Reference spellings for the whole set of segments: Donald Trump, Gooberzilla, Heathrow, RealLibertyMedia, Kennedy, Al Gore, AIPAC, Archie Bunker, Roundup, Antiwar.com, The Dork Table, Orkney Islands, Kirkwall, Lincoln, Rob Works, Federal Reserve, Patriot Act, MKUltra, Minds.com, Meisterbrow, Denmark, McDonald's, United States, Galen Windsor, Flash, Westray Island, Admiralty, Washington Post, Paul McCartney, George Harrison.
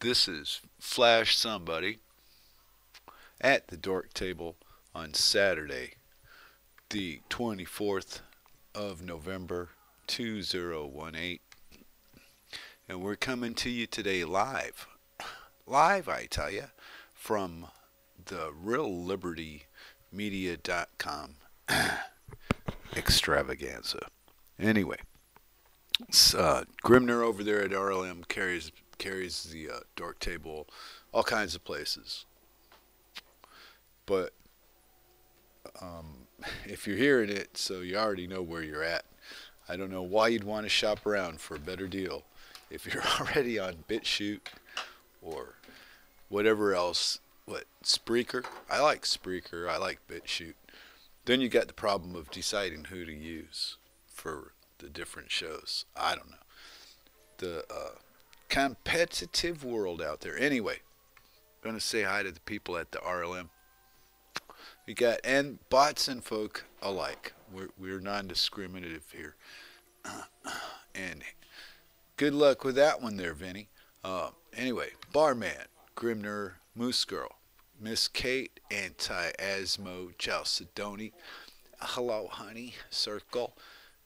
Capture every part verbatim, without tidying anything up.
This is Flash Somebody at the Dork Table on Saturday, the twenty-fourth of November, two thousand eighteen. And we're coming to you today live. Live, I tell you, from the Real Liberty Media dot com extravaganza. Anyway, uh, Grimnir over there at R L M carries... carries the uh, Dork Table all kinds of places, but um, if you're hearing it, so you already know where you're at. I don't know why you'd want to shop around for a better deal if you're already on BitChute or whatever else. What, Spreaker? I like Spreaker, I like BitChute. Then you got the problem of deciding who to use for the different shows. I don't know, the uh competitive world out there. Anyway, I'm going to say hi to the people at the R L M. You got, and bots and folk alike. We're, we're non-discriminative here. Uh, and good luck with that one there, Vinny. Uh, anyway, Barman, Grimnir, Moose Girl, Miss Kate, Anti-Asmo, Chalcedoni, Hello Honey, Circle,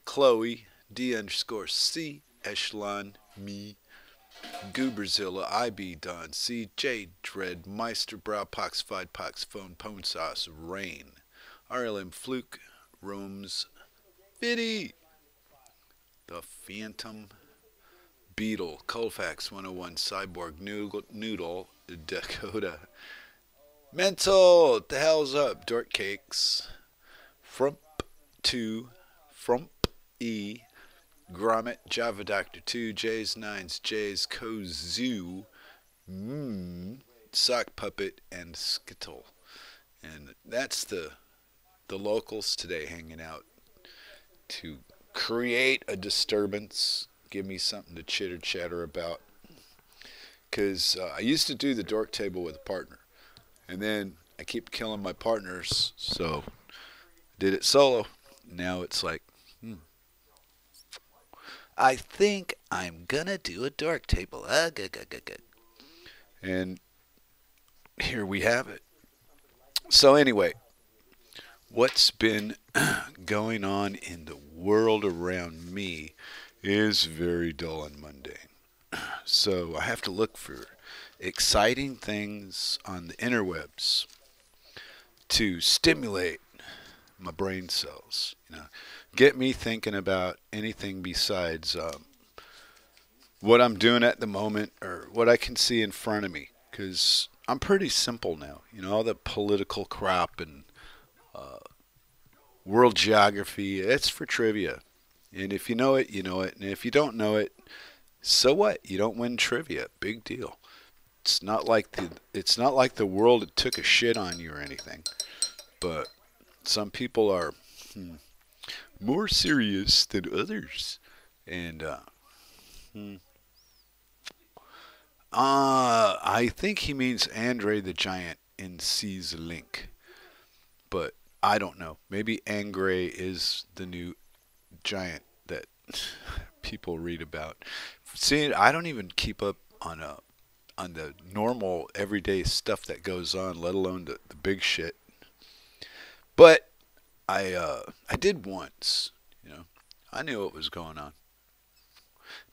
Chloe, D underscore C, Echelon, Me, Gooberzilla, I B Don, C J Dread, Meisterbrow, Pox, Fide, Pox, Phone, Pone Sauce, Rain, R L M Fluke, Rome's Fitty, The Phantom, Beetle, Colfax one oh one, Cyborg, Noodle, Noodle, Dakota, Mental, The Hell's Up, Dork Cakes, Frump two, Frump E, Grommet, Java Doctor two, J's Nines, J's Kozu, Mmm, Sock Puppet, and Skittle. And that's the the locals today hanging out to create a disturbance, give me something to chitter chatter about. Because uh, I used to do the Dork Table with a partner, and then I keep killing my partners, so I did it solo. Now it's like, hmm. I think I'm gonna do a Dork Table. Uh, good, good, good, good. And here we have it. So anyway, what's been going on in the world around me is very dull and mundane. So I have to look for exciting things on the interwebs to stimulate my brain cells, you know, get me thinking about anything besides um, what I'm doing at the moment or what I can see in front of me, because I'm pretty simple now, you know, all the political crap and uh, world geography, it's for trivia, and if you know it, you know it, and if you don't know it, so what, you don't win trivia, big deal. It's not like the, it's not like the world took a shit on you or anything, but some people are hmm, more serious than others, and uh, hmm. uh, I think he means Andre the Giant in C's Link, but I don't know. Maybe Angre is the new giant that people read about. See, I don't even keep up on a on the normal everyday stuff that goes on, let alone the, the big shit. But I uh, I did once, you know, I knew what was going on.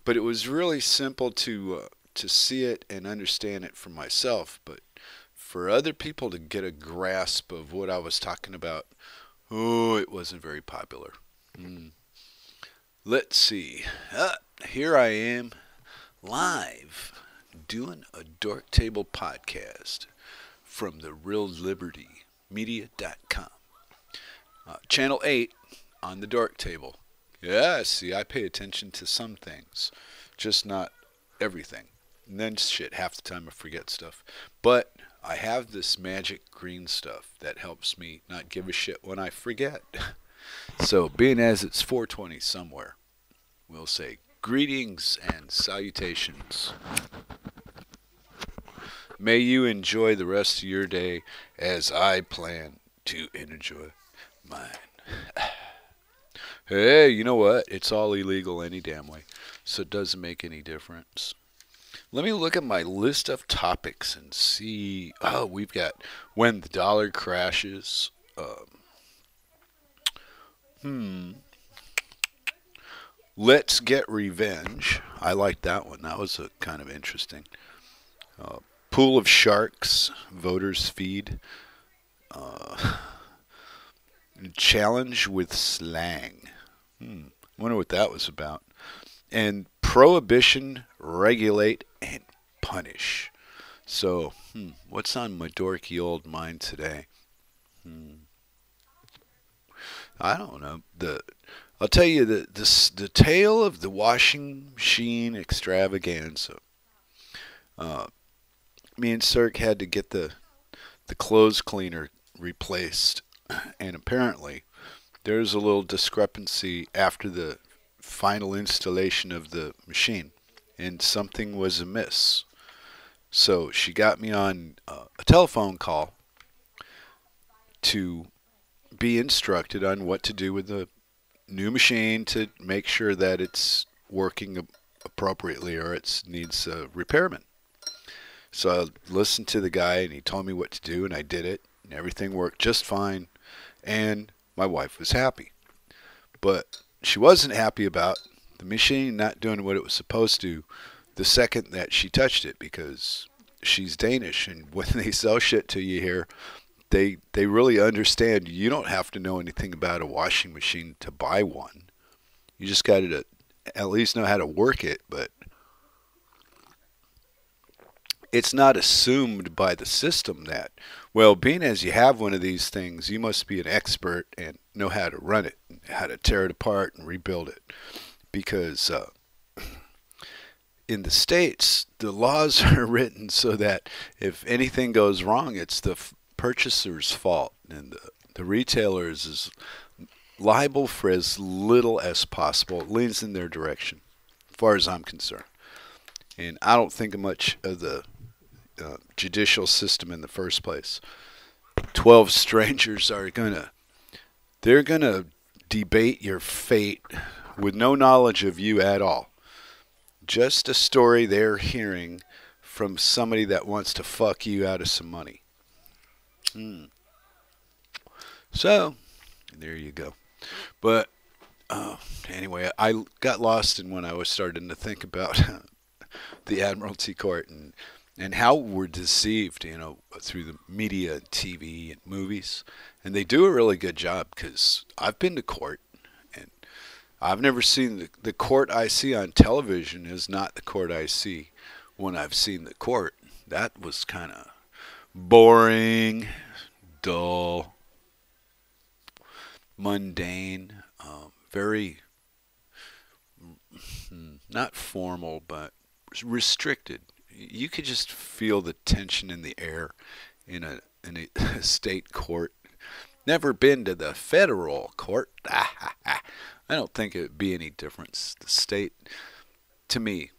But it was really simple to uh, to see it and understand it for myself. But for other people to get a grasp of what I was talking about, oh, it wasn't very popular. Mm. Let's see. Uh, here I am, live, doing a Dork Table podcast from the Real Liberty Media dot com. Uh, channel eight on the Dork Table. Yeah, see, I pay attention to some things, just not everything. And then shit, half the time I forget stuff. But I have this magic green stuff that helps me not give a shit when I forget. So, being as it's four twenty somewhere, we'll say greetings and salutations. May you enjoy the rest of your day as I plan to enjoy mine. Hey, you know what? It's all illegal any damn way, so it doesn't make any difference. Let me look at my list of topics and see. Oh, we've got when the dollar crashes. Um, hmm. Let's get revenge. I like that one. That was a kind of interesting. Uh, pool of sharks. Voters feed. Uh, challenge with slang. Hmm. I wonder what that was about. And prohibition, regulate, and punish. So, hmm, what's on my dorky old mind today? Hmm. I don't know. The I'll tell you the the, the tale of the washing machine extravaganza. Uh, me and Cirque had to get the the clothes cleaner replaced, and apparently there's a little discrepancy after the final installation of the machine, and something was amiss. So she got me on uh, a telephone call to be instructed on what to do with the new machine to make sure that it's working appropriately or it needs a repairman. So I listened to the guy and he told me what to do, and I did it, and everything worked just fine, and my wife was happy. But she wasn't happy about the machine not doing what it was supposed to the second that she touched it, because she's Danish, and when they sell shit to you here, they they really understand you don't have to know anything about a washing machine to buy one. You just got to at least know how to work it, but it's not assumed by the system that, well, being as you have one of these things, you must be an expert and know how to run it, and how to tear it apart and rebuild it. Because uh, in the States, the laws are written so that if anything goes wrong, it's the f purchaser's fault. And the, the retailer is liable for as little as possible. It leans in their direction, as far as I'm concerned. And I don't think much of the uh, judicial system in the first place. Twelve strangers are going to, they're going to debate your fate with no knowledge of you at all. Just a story they're hearing from somebody that wants to fuck you out of some money. Hmm. So, there you go. But, uh, anyway, I got lost in when I was starting to think about the Admiralty Court and and how we're deceived, you know, through the media, T V, and movies. And they do a really good job, because I've been to court, and I've never seen the, the court I see on television is not the court I see when I've seen the court. That was kind of boring, dull, mundane, um, very not formal, but restricted. You could just feel the tension in the air in a in a state court. Never been to the federal court. I don't think it would be any difference. The state, to me,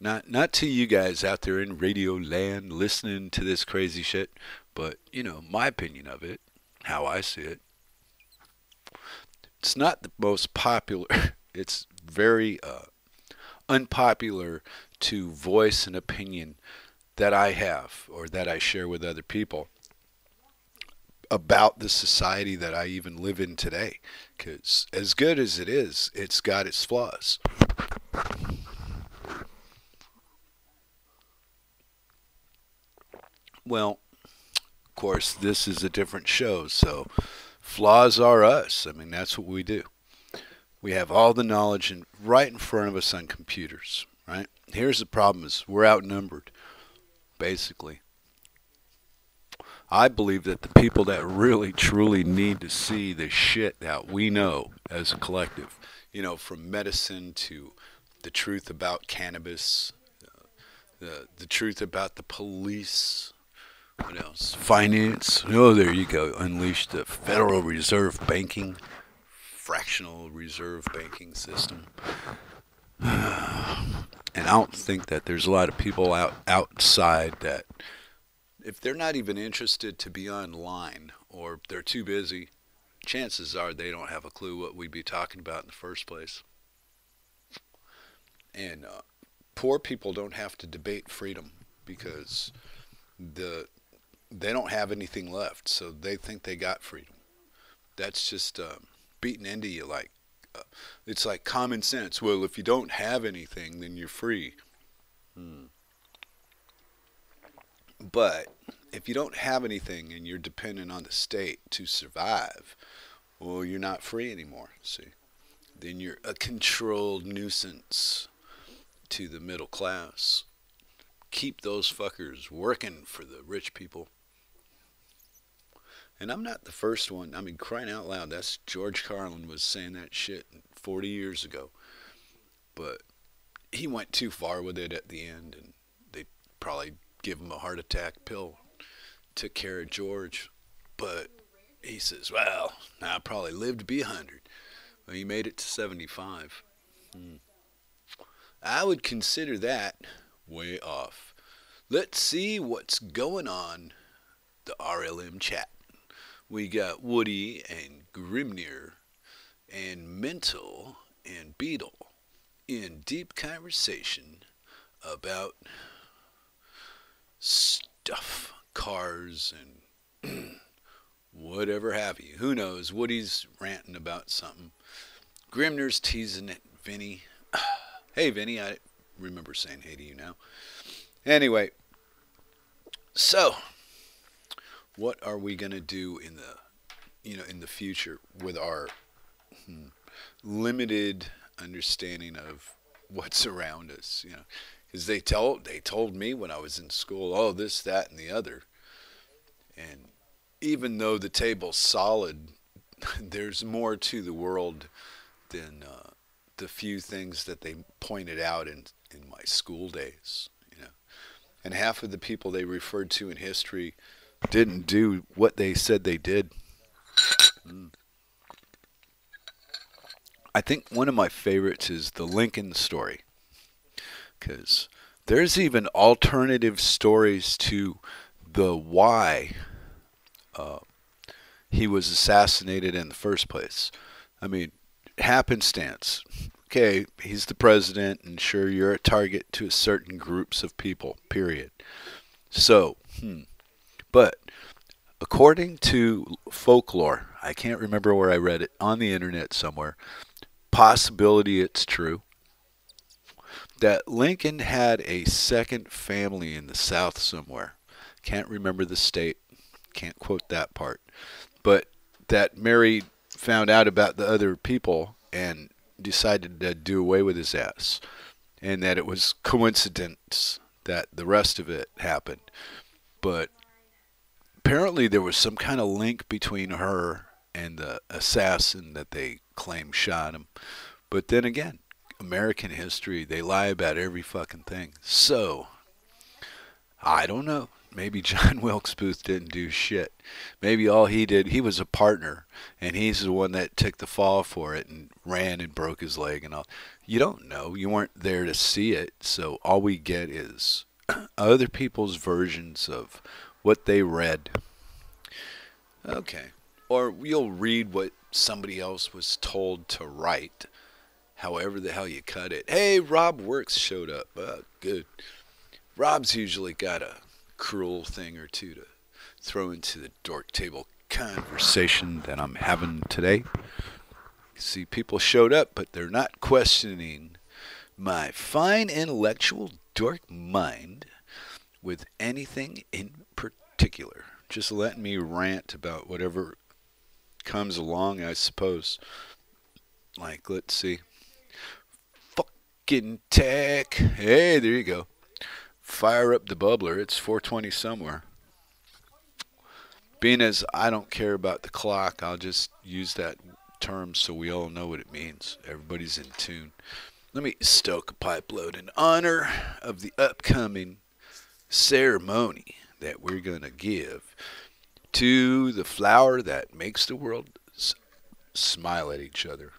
not not to you guys out there in radio land listening to this crazy shit, but you know my opinion of it, how I see it. It's not the most popular. It's very uh, unpopular to voice an opinion that I have or that I share with other people about the society that I even live in today, because as good as it is, it's got its flaws. Well, of course, this is a different show, so flaws are us. I mean, that's what we do. We have all the knowledge in, right in front of us on computers, right? Here's the problem is we're outnumbered, basically. I believe that the people that really, truly need to see the shit that we know as a collective, you know, from medicine to the truth about cannabis, uh, the, the truth about the police, what else? Finance. Oh, there you go. Unleash the Federal Reserve banking. Fractional reserve banking system. And I don't think that there's a lot of people out outside that, if they're not even interested to be online or they're too busy, chances are they don't have a clue what we'd be talking about in the first place. And uh, poor people don't have to debate freedom because the they don't have anything left, so they think they got freedom. That's just um, beaten into you. Like uh, it's like common sense. Well, if you don't have anything, then you're free. Hmm. But if you don't have anything and you're dependent on the state to survive, well, you're not free anymore. See, then you're a controlled nuisance to the middle class. Keep those fuckers working for the rich people. And I'm not the first one. I mean, crying out loud, that's George Carlin was saying that shit forty years ago. But he went too far with it at the end, and they probably give him a heart attack pill. Took care of George. But he says, well, I probably lived to be a hundred. Well, he made it to seventy-five. Hmm. I would consider that way off. Let's see what's going on the R L M chat. We got Woody and Grimnir and Mental and Beetle in deep conversation about stuff, cars, and whatever have you. Who knows? Woody's ranting about something. Grimnir's teasing at Vinny. Hey, Vinny, I remember saying hey to you now. Anyway, so what are we going to do in the, you know, in the future with our hmm, limited understanding of what's around us? You know, because they told they told me when I was in school, oh, this, that, and the other. And even though the table's solid, there's more to the world than Uh, the few things that they pointed out in, in my school days, you know. And half of the people they referred to in history didn't do what they said they did. Mm. I think one of my favorites is the Lincoln story, because there's even alternative stories to the why uh, he was assassinated in the first place. I mean, happenstance. Okay, he's the president, and sure, you're a target to a certain groups of people, period. So, hmm. But according to folklore, I can't remember where I read it, on the internet somewhere, possibility it's true, that Lincoln had a second family in the South somewhere. Can't remember the state. Can't quote that part. But that married found out about the other people and decided to do away with his ass, and that it was coincidence that the rest of it happened. But apparently there was some kind of link between her and the assassin that they claim shot him. But then again, American history, they lie about every fucking thing. So I don't know. Maybe John Wilkes Booth didn't do shit. Maybe all he did, he was a partner, and he's the one that took the fall for it and ran and broke his leg and all. You don't know. You weren't there to see it, so all we get is other people's versions of what they read. Okay. Or you'll read what somebody else was told to write, however the hell you cut it. Hey, Rob Works showed up. Uh, good. Rob's usually got a cruel thing or two to throw into the dork table conversation that I'm having today. See, people showed up, but they're not questioning my fine intellectual dork mind with anything in particular. Just letting me rant about whatever comes along, I suppose. Like, let's see. Fucking tech. Hey, there you go. Fire up the bubbler. It's four twenty somewhere. Being as I don't care about the clock, I'll just use that term so we all know what it means. Everybody's in tune. Let me stoke a pipe load in honor of the upcoming ceremony that we're going to give to the flower that makes the world s smile at each other.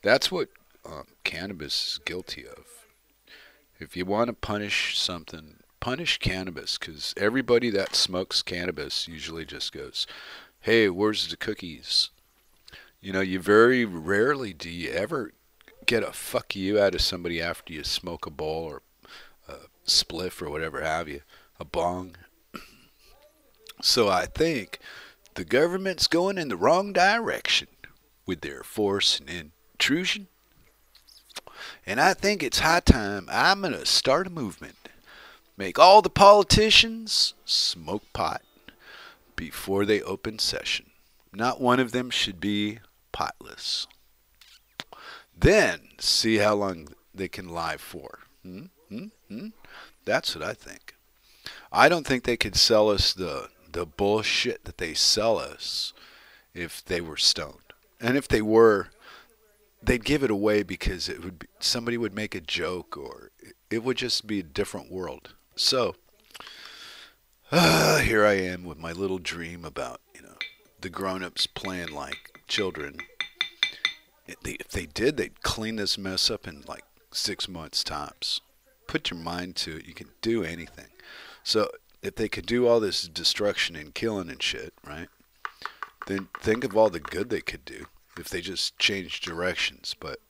That's what um, cannabis is guilty of. If you want to punish something, punish cannabis, because everybody that smokes cannabis usually just goes, hey, where's the cookies? You know, you very rarely do you ever get a fuck you out of somebody after you smoke a bowl or a spliff or whatever have you, a bong. So I think the government's going in the wrong direction with their force and intrusion. And I think it's high time I'm going to start a movement. Make all the politicians smoke pot before they open session. Not one of them should be potless. Then see how long they can lie for. Hmm? Hmm? Hmm? That's what I think. I don't think they could sell us the, the bullshit that they sell us if they were stoned. And if they were, they'd give it away because it would be, somebody would make a joke, or it would just be a different world. So uh, here I am with my little dream about, you know, the grown-ups playing like children. If they did, they'd clean this mess up in like six months tops. Put your mind to it. You can do anything. So if they could do all this destruction and killing and shit, right, then think of all the good they could do if they just changed directions. But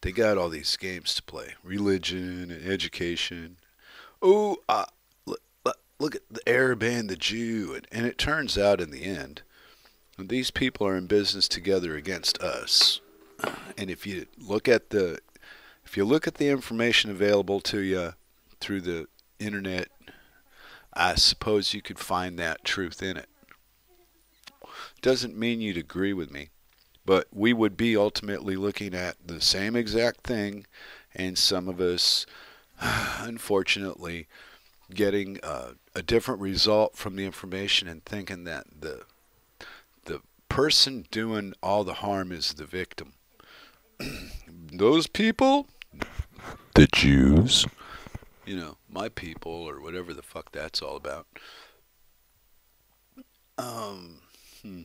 they got all these games to play. Religion and education. Oh, uh, look, look at the Arab and the Jew. And, and it turns out in the end, these people are in business together against us. And if you look at the, if you look at the information available to you through the internet, I suppose you could find that truth in it. Doesn't mean you'd agree with me, but we would be ultimately looking at the same exact thing, and some of us, unfortunately, getting uh, a different result from the information and thinking that the the person doing all the harm is the victim. Those people, the Jews, you know, my people, or whatever the fuck that's all about. Um, hmm.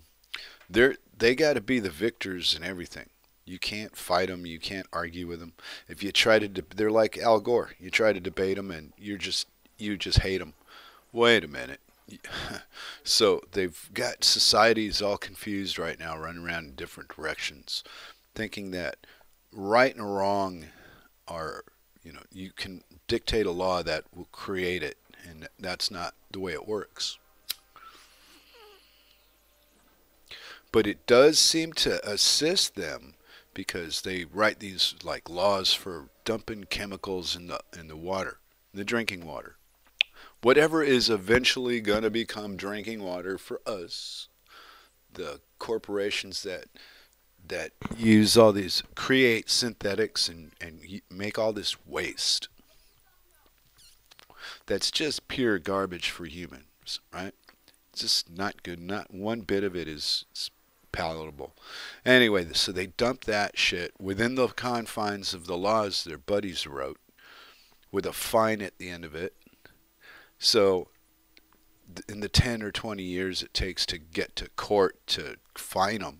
They're, they got to be the victors in everything. You can't fight them. You can't argue with them. If you try to, de they're like Al Gore. You try to debate them, and you're just, you just hate them. Wait a minute. So they've got societies all confused right now, running around in different directions, thinking that right and wrong are, you know, you can dictate a law that will create it, and that's not the way it works. But it does seem to assist them because they write these like laws for dumping chemicals in the in the water, the drinking water. Whatever is eventually going to become drinking water for us, the corporations that that use all these, create synthetics and, and make all this waste. That's just pure garbage for humans, right? It's just not good. Not one bit of it is palatable. Anyway, so they dump that shit within the confines of the laws their buddies wrote with a fine at the end of it. So in the ten or twenty years it takes to get to court to fine them,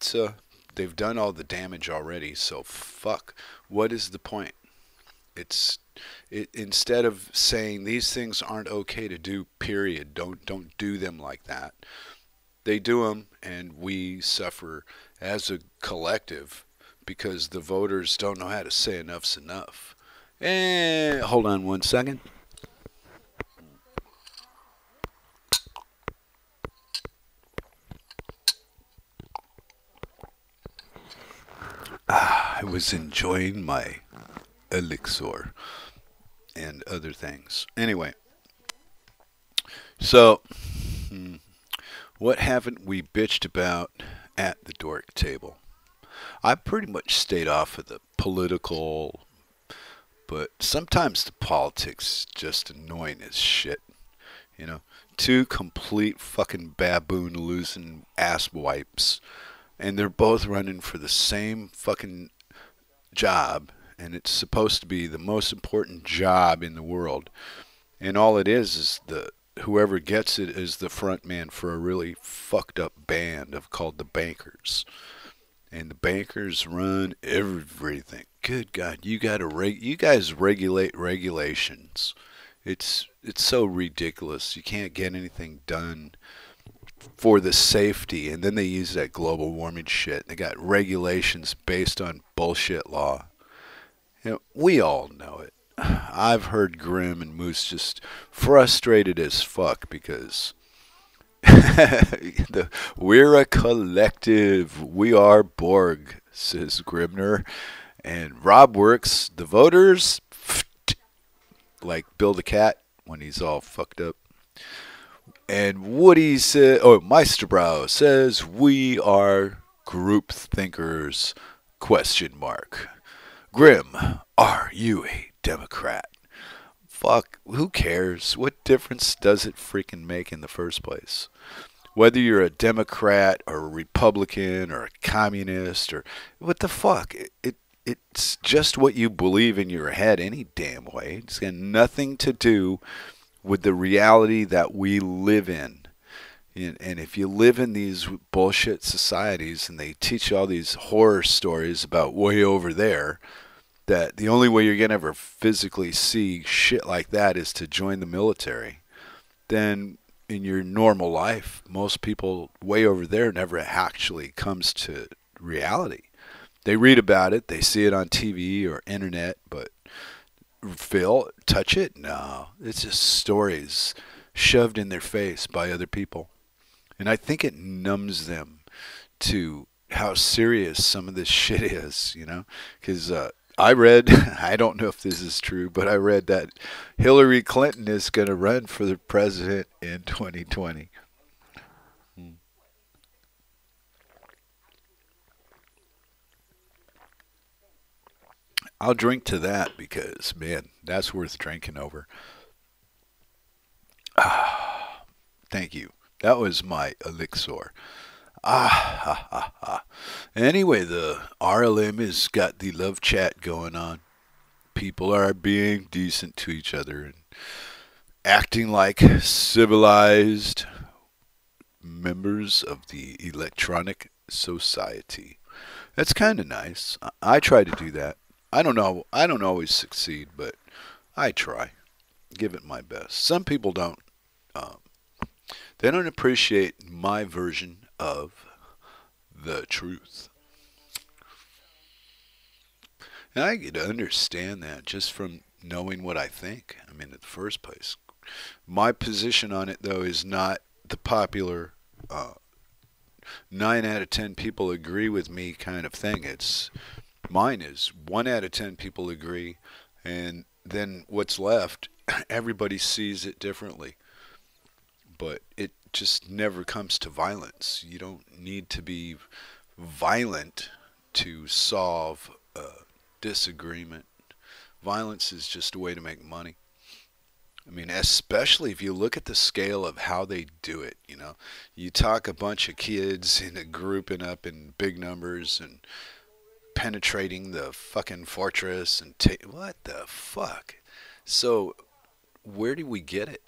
so they've done all the damage already. So fuck, what is the point? It's it, instead of saying these things aren't okay to do, period, don't don't do them like that, they do them, and we suffer as a collective because the voters don't know how to say enough's enough. And hold on one second. Ah, I was enjoying my elixir and other things. Anyway, so hmm, what haven't we bitched about at the dork table? I pretty much stayed off of the political, but sometimes the politics just annoying as shit. You know, two complete fucking baboon losing ass wipes, and they're both running for the same fucking job. And it's supposed to be the most important job in the world. And all it is is the whoever gets it is the front man for a really fucked up band of called the Bankers. And the Bankers run everything. Good God, you gotta reg you guys regulate regulations. It's it's so ridiculous. You can't get anything done. for the safety, and then they use that global warming shit. They got regulations based on bullshit law. You know, we all know it. I've heard Grim and Moose just frustrated as fuck because the, we're a collective. We are Borg, says Grimnir. And Rob Works, the voters, like Bill the Cat when he's all fucked up. And Woody says, oh, Meisterbrow says, we are group thinkers, question mark. Grim, are you a Democrat? Fuck, who cares? What difference does it freaking make in the first place? Whether you're a Democrat or a Republican or a communist or what the fuck, it, it it's just what you believe in your head any damn way. It's got nothing to do with the reality that we live in. And, and if you live in these bullshit societies and they teach you all these horror stories about way over there, that the only way you're going to ever physically see shit like that is to join the military, then in your normal life, most people way over there never actually comes to reality. They read about it, they see it on T V or internet, but feel, touch it? No. It's just stories shoved in their face by other people. And I think it numbs them to how serious some of this shit is, you know? Because uh, I read, I don't know if this is true, but I read that Hillary Clinton is going to run for the president in twenty twenty. Hmm. I'll drink to that because, man, that's worth drinking over. Ah, thank you. That was my elixir. Ah, ha, ha, ha. Anyway, the R L M has got the love chat going on. People are being decent to each other and acting like civilized members of the electronic society. That's kind of nice. I try to do that. I don't know. I don't always succeed, but I try. Give it my best. Some people don't. Um, they don't appreciate my version of the truth. And I could understand that just from knowing what I think. I mean, in the first place. My position on it, though, is not the popular uh, nine out of ten people agree with me kind of thing. It's... Mine is one out of ten people agree, and then what's left, everybody sees it differently. But it just never comes to violence. You don't need to be violent to solve a disagreement. Violence is just a way to make money. I mean, especially if you look at the scale of how they do it, you know. You talk a bunch of kids in a group and up in big numbers and... penetrating the fucking fortress and take what the fuck. So where do we get it?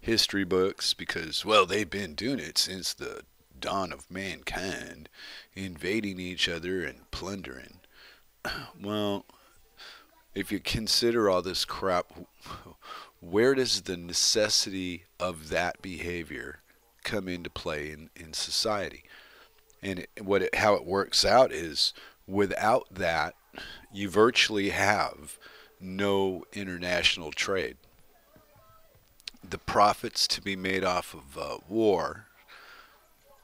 History books, because well, they've been doing it since the dawn of mankind, invading each other and plundering. Well, if you consider all this crap, where does the necessity of that behavior come into play in, in society? And it, what it, how it works out is without that, you virtually have no international trade. The profits to be made off of uh, war,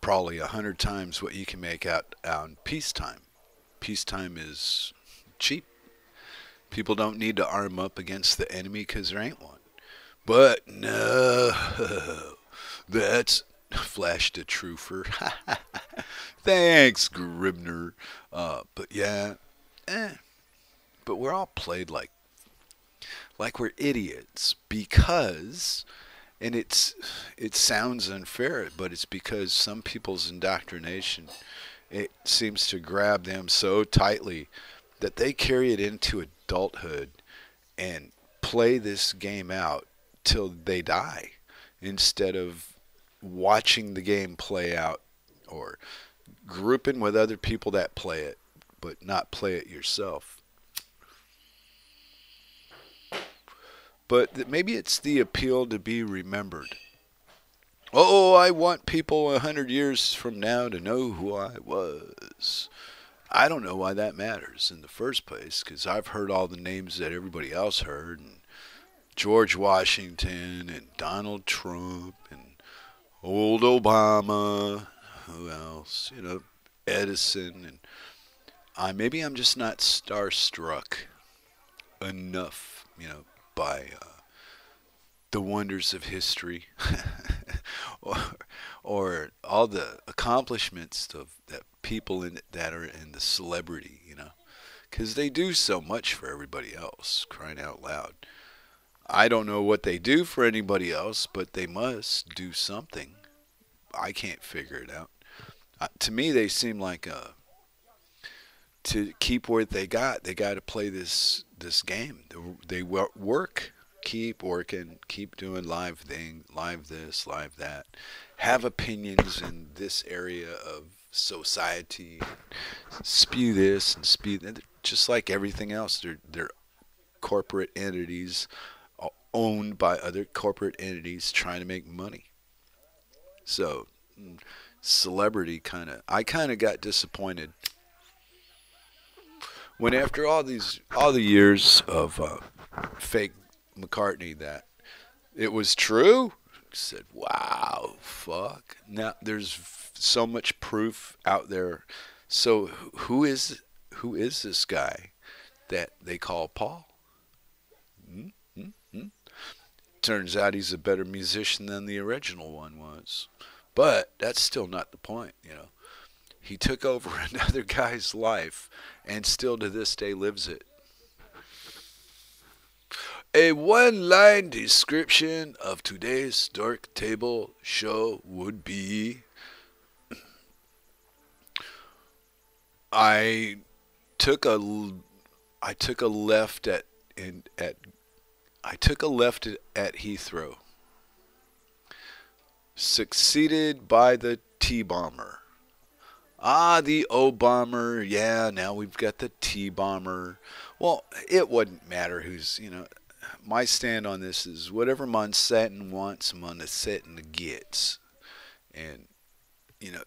probably a hundred times what you can make out on peacetime. Peacetime is cheap. People don't need to arm up against the enemy because there ain't one. But no, that's... Flash to Trooper. Thanks, Grimnir. Uh, but yeah, eh. But we're all played like, like we're idiots because, and it's, it sounds unfair, but it's because some people's indoctrination, it seems to grab them so tightly that they carry it into adulthood and play this game out till they die instead of watching the game play out or grouping with other people that play it, but not play it yourself. But maybe it's the appeal to be remembered. Oh, I want people a hundred years from now to know who I was. I don't know why that matters in the first place, because I've heard all the names that everybody else heard, and George Washington and Donald Trump and old Obama. Who else? You know, Edison. And I maybe I'm just not starstruck enough, you know, by uh, the wonders of history. Or, or all the accomplishments of that people in that are in the celebrity, you know, because they do so much for everybody else. Crying out loud! I don't know what they do for anybody else, but they must do something. I can't figure it out. Uh, to me, they seem like a to keep what they got. They got to play this this game. They, they work. Keep working, keep doing live thing, live this, live that. Have opinions in this area of society. Spew this and spew that. Just like everything else, they're, they're corporate entities owned by other corporate entities trying to make money. So, celebrity kind of, I kind of got disappointed when after all these, all the years of uh, fake McCartney that it was true. I said, wow, fuck. Now there's so much proof out there. So who is who is this guy that they call Paul? Mm-hmm. Turns out he's a better musician than the original one was. But that's still not the point, you know. He took over another guy's life and still to this day lives it. A one-line description of today's Dark Table show would be, I took a, I took a left at, in, at, I took a left at Heathrow, succeeded by the T-bomber. Ah, the O-bomber, yeah, now we've got the T-bomber. Well, it wouldn't matter who's, you know. My stand on this is whatever Monsanto wants, Monsanto gets. And, you know,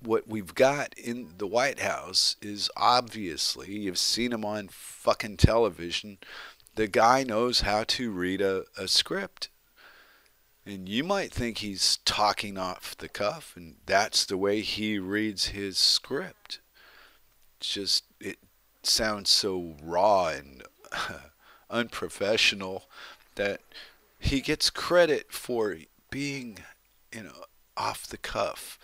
what we've got in the White House is obviously, you've seen him on fucking television, the guy knows how to read a, a script. And you might think he's talking off the cuff, and that's the way he reads his script. Just, it sounds so raw and... Uh, unprofessional that he gets credit for being, you know, off the cuff.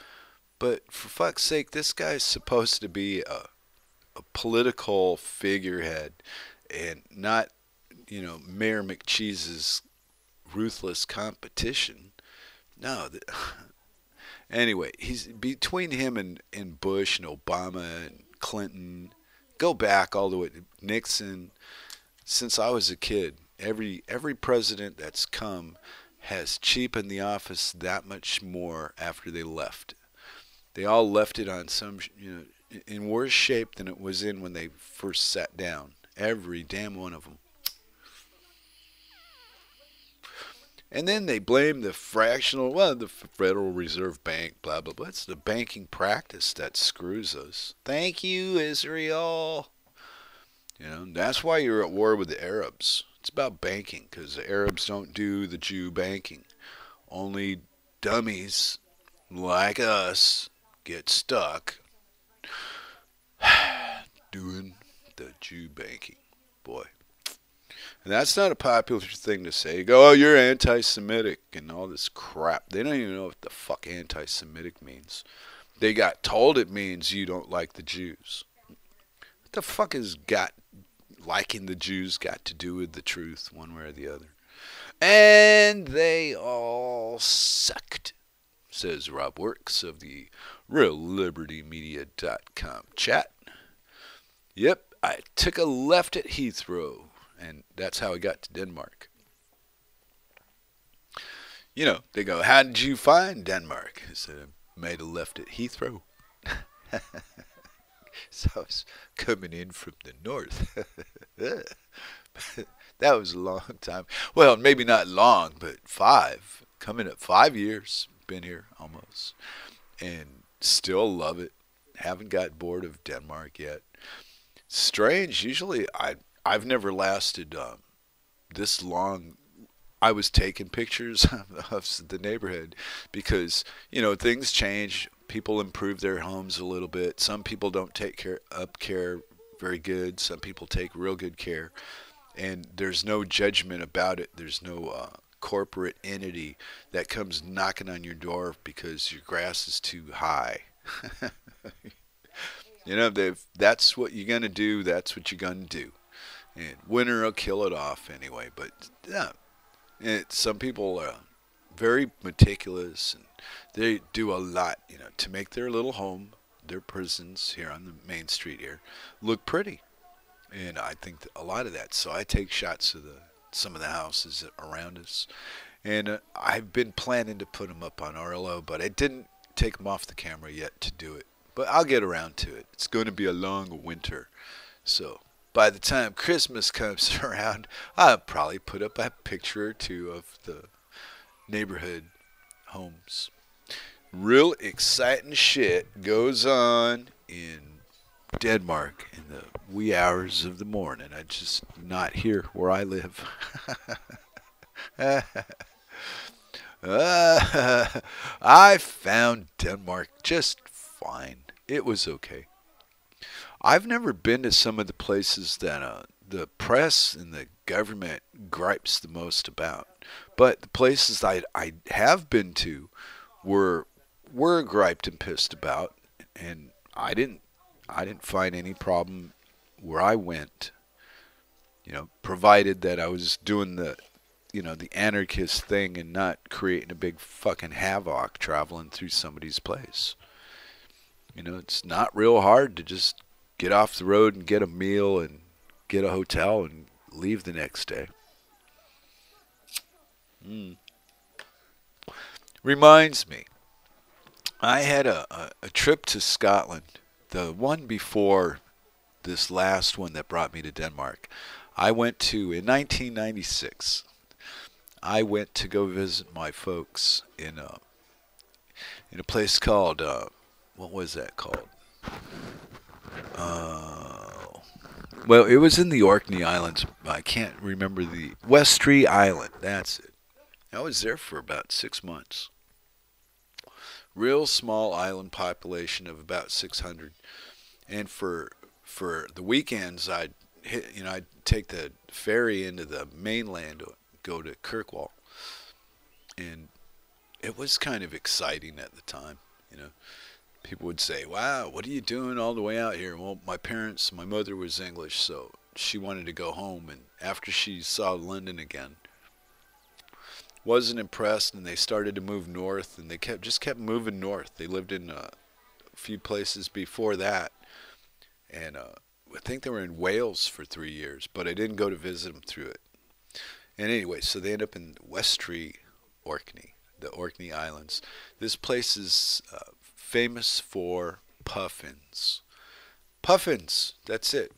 But for fuck's sake, this guy's supposed to be a, a political figurehead and not, you know, Mayor McCheese's ruthless competition. No. The, anyway, he's between him and, and Bush and Obama and Clinton. Go back all the way to Nixon. Since I was a kid, every every president that's come has cheapened the office that much more after they left. They all left it on some, you know, in worse shape than it was in when they first sat down. Every damn one of them. And then they blame the fractional, well, the Federal Reserve Bank, blah, blah, blah. It's the banking practice that screws us. Thank you, Israel. You know, that's why you're at war with the Arabs. It's about banking, because the Arabs don't do the Jew banking. Only dummies like us get stuck doing the Jew banking. Boy. And that's not a popular thing to say. You go, oh, you're anti-Semitic and all this crap. They don't even know what the fuck anti-Semitic means. They got told it means you don't like the Jews. What the fuck has got... liking the Jews got to do with the truth one way or the other? And they all sucked, says Rob Works of the Real Liberty Media dot com chat. Yep, I took a left at Heathrow, and that's how I got to Denmark. You know, they go, how did you find Denmark? I said, I made a left at Heathrow. So I was coming in from the north. That was a long time. Well, maybe not long, but five. Coming up five years. been here almost, and still love it. Haven't got bored of Denmark yet. Strange. Usually, I I've never lasted um, this long. I was taking pictures of the neighborhood because, you know, things change. People improve their homes a little bit. Some people don't take care up care very good. Some people take real good care, and there's no judgment about it. There's no uh, corporate entity that comes knocking on your door because your grass is too high. You know, they've, that's what you're gonna do. That's what you're gonna do, and winter will kill it off anyway. But yeah, it, some people are very meticulous, and they do a lot, you know, to make their little home, their prisons here on the main street here, look pretty. And I think that a lot of that. So I take shots of the some of the houses around us, and uh, I've been planning to put them up on R L O, but I didn't take them off the camera yet to do it. But I'll get around to it. It's going to be a long winter, so by the time Christmas comes around, I'll probably put up a picture or two of the neighborhood homes. Real exciting shit goes on in Denmark in the wee hours of the morning. I just not here where I live. uh, I found Denmark just fine. It was okay. I've never been to some of the places that uh, the press and the government gripes the most about. But the places I, I have been to were were griped and pissed about, and I didn't I didn't find any problem where I went. You know, provided that I was doing the you know the anarchist thing and not creating a big fucking havoc traveling through somebody's place. You know, it's not real hard to just get off the road and get a meal and get a hotel and leave the next day. Mm. Reminds me, I had a, a, a trip to Scotland, the one before this last one that brought me to Denmark. I went to, in nineteen ninety-six, I went to go visit my folks in a, in a place called, uh, what was that called? Uh, well, it was in the Orkney Islands. I can't remember the... Westray Island, that's it. I was there for about six months. Real small island population of about six hundred. And for for the weekends, I'd, hit, you know, I'd take the ferry into the mainland, go to Kirkwall. And it was kind of exciting at the time, you know. People would say, wow, what are you doing all the way out here? Well, my parents, my mother was English, so she wanted to go home. And after she saw London again, wasn't impressed, and they started to move north. And they kept just kept moving north. They lived in uh, a few places before that. And uh, I think they were in Wales for three years, but I didn't go to visit them through it. And anyway, so they end up in Westray, Orkney, the Orkney Islands. This place is... Uh, famous for puffins. Puffins, that's it.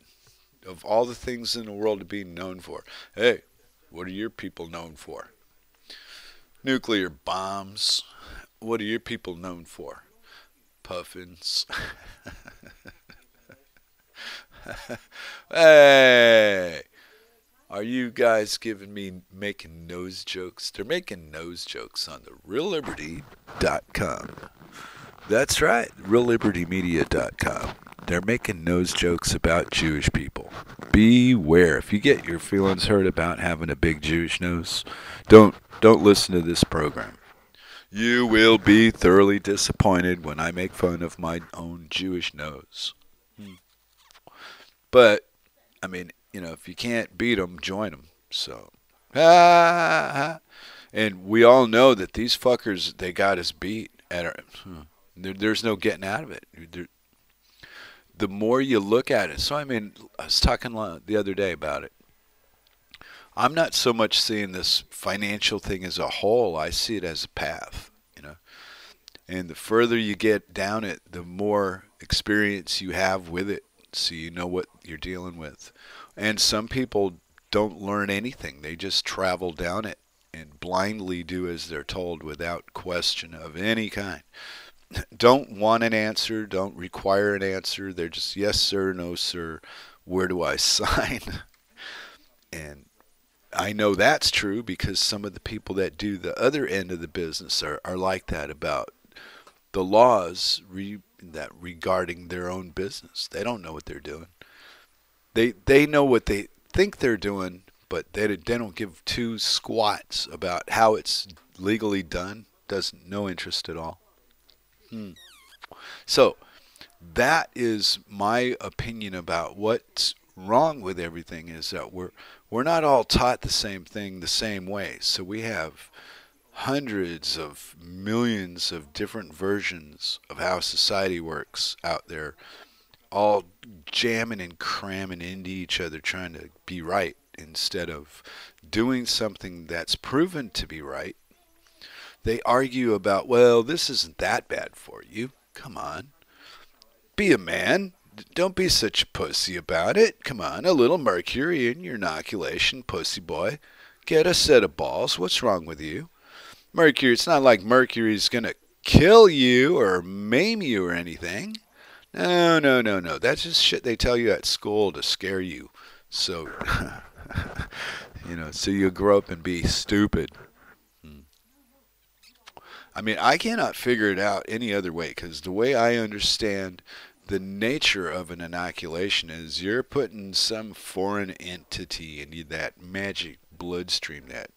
Of all the things in the world to be known for. Hey, what are your people known for? Nuclear bombs. What are your people known for? Puffins. Hey, are you guys giving me making nose jokes? They're making nose jokes on the Real Liberty dot com. That's right, Real Liberty Media dot com. They're making nose jokes about Jewish people. Beware. If you get your feelings hurt about having a big Jewish nose, don't don't listen to this program. You will be thoroughly disappointed when I make fun of my own Jewish nose. Hmm. But, I mean, you know, if you can't beat them, join them. So, ah, and we all know that these fuckers, they got us beat at our... Hmm. There, there's no getting out of it. There, the more you look at it. So, I mean, I was talking the other day about it. I'm not so much seeing this financial thing as a whole. I see it as a path, you know. And the further you get down it, the more experience you have with it. So you know what you're dealing with. And some people don't learn anything. They just travel down it and blindly do as they're told without question of any kind. Don't want an answer, don't require an answer. They're just, yes, sir, no, sir, where do I sign? And I know that's true because some of the people that do the other end of the business are, are like that about the laws re, that regarding their own business. They don't know what they're doing. They, they know what they think they're doing, but they, they don't give two squats about how it's legally done. Doesn't, no interest at all. Hmm. So that is my opinion about what's wrong with everything, is that we're we're not all taught the same thing the same way. So we have hundreds of millions of different versions of how society works out there, all jamming and cramming into each other, trying to be right instead of doing something that's proven to be right. They argue about, well, this isn't that bad for you. Come on. Be a man. Don't be such a pussy about it. Come on, a little mercury in your inoculation, pussy boy. Get a set of balls. What's wrong with you? Mercury, it's not like mercury's going to kill you or maim you or anything. No, no, no, no. That's just shit they tell you at school to scare you. So, you know, so you grow up and be stupid. I mean, I cannot figure it out any other way, because the way I understand the nature of an inoculation is you're putting some foreign entity into that magic bloodstream that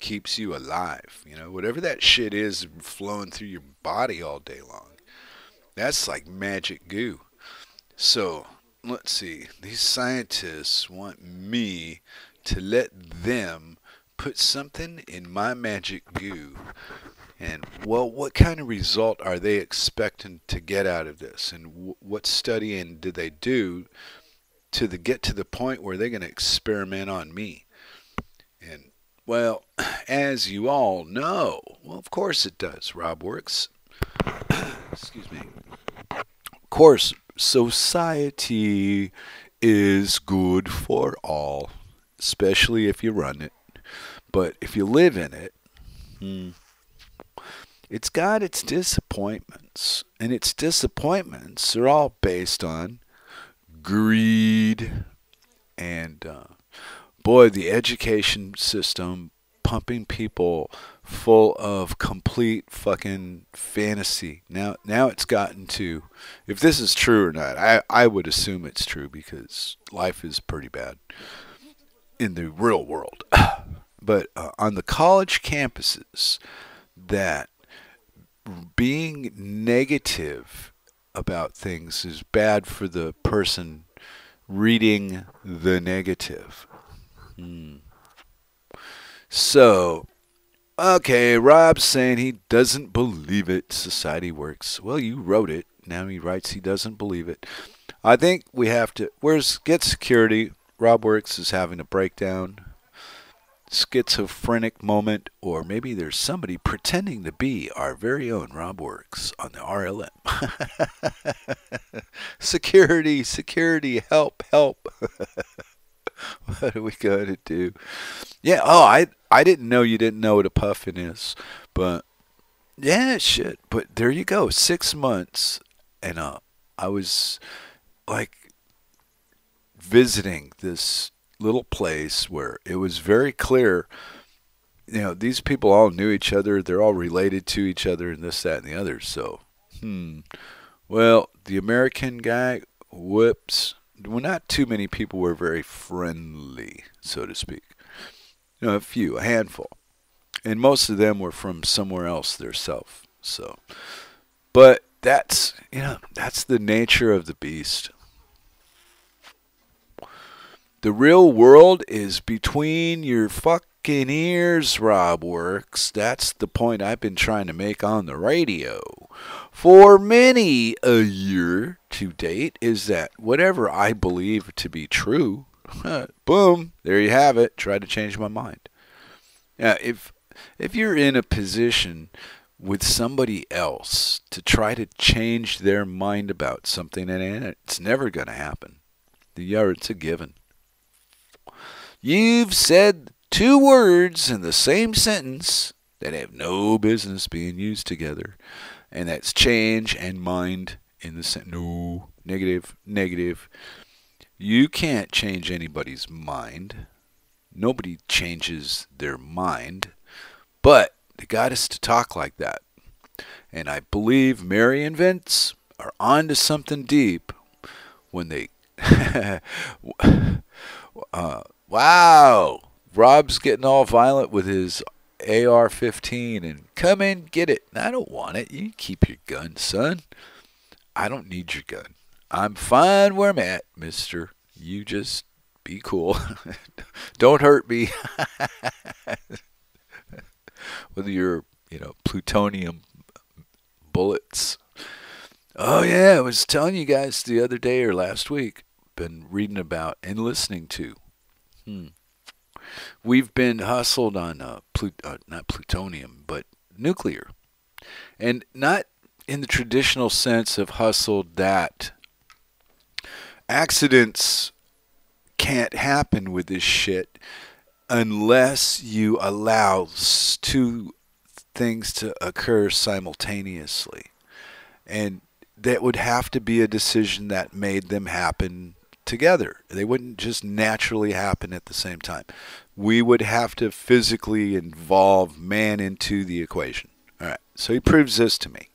keeps you alive. You know, whatever that shit is flowing through your body all day long, that's like magic goo. So, let's see. These scientists want me to let them put something in my magic goo. And, well, what kind of result are they expecting to get out of this? And w what studying did they do to the, get to the point where they're going to experiment on me? And, well, as you all know, well, of course it does, Rob Works. Excuse me. Of course, society is good for all, especially if you run it. But if you live in it, hmm. It's got its disappointments, and its disappointments are all based on greed and, uh, boy, the education system pumping people full of complete fucking fantasy. Now, now it's gotten to, if this is true or not, I, I would assume it's true because life is pretty bad in the real world. But uh, on the college campuses, that being negative about things is bad for the person reading the negative. Hmm. So, okay, Rob's saying he doesn't believe it. Society works. Well, you wrote it. Now he writes he doesn't believe it. I think we have to... Where's Get Security? Rob Works is having a breakdown. Schizophrenic moment, or maybe there's somebody pretending to be our very own Rob Works on the R L M. Security, security, help, help. What are we going to do? Yeah, oh, I I didn't know you didn't know what a puffin is, but yeah, shit. But there you go, six months, and uh, I was like visiting this little place where it was very clear, you know, these people all knew each other, they're all related to each other, and this, that, and the other. So, hmm, well, the American guy, whoops, well, not too many people were very friendly, so to speak. You know, a few, a handful, and most of them were from somewhere else theirself. So, but that's, you know, that's the nature of the beast. The real world is between your fucking ears, Rob Works. That's the point I've been trying to make on the radio for many a year to date, is that whatever I believe to be true, boom, there you have it. Try to change my mind. Now, if, if you're in a position with somebody else to try to change their mind about something, and it's never going to happen. The yard's a given. You've said two words in the same sentence that have no business being used together, and that's change and mind in the sentence. No, negative, negative. You can't change anybody's mind. Nobody changes their mind. But they got us to talk like that. And I believe Mary and Vince are onto something deep when they... uh, wow! Rob's getting all violent with his A R fifteen and come in, get it. I don't want it. You keep your gun, son. I don't need your gun. I'm fine where I'm at, mister. You just be cool. Don't hurt me. With your, you know, plutonium bullets. Oh, yeah, I was telling you guys the other day or last week, been reading about and listening to. Hmm. We've been hustled on, uh, plut uh, not plutonium, but nuclear. And not in the traditional sense of hustled that accidents can't happen with this shit unless you allow two things to occur simultaneously. And that would have to be a decision that made them happen together. They wouldn't just naturally happen at the same time. We would have to physically involve man into the equation. All right. So he proves this to me.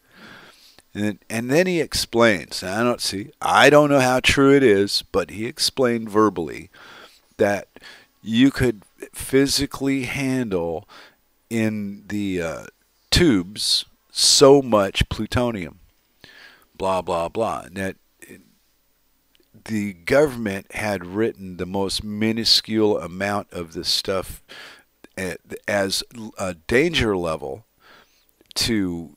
And then, and then he explains, I don't see, I don't know how true it is, but he explained verbally that you could physically handle in the uh, tubes so much plutonium, blah, blah, blah. And that the government had written the most minuscule amount of this stuff as a danger level to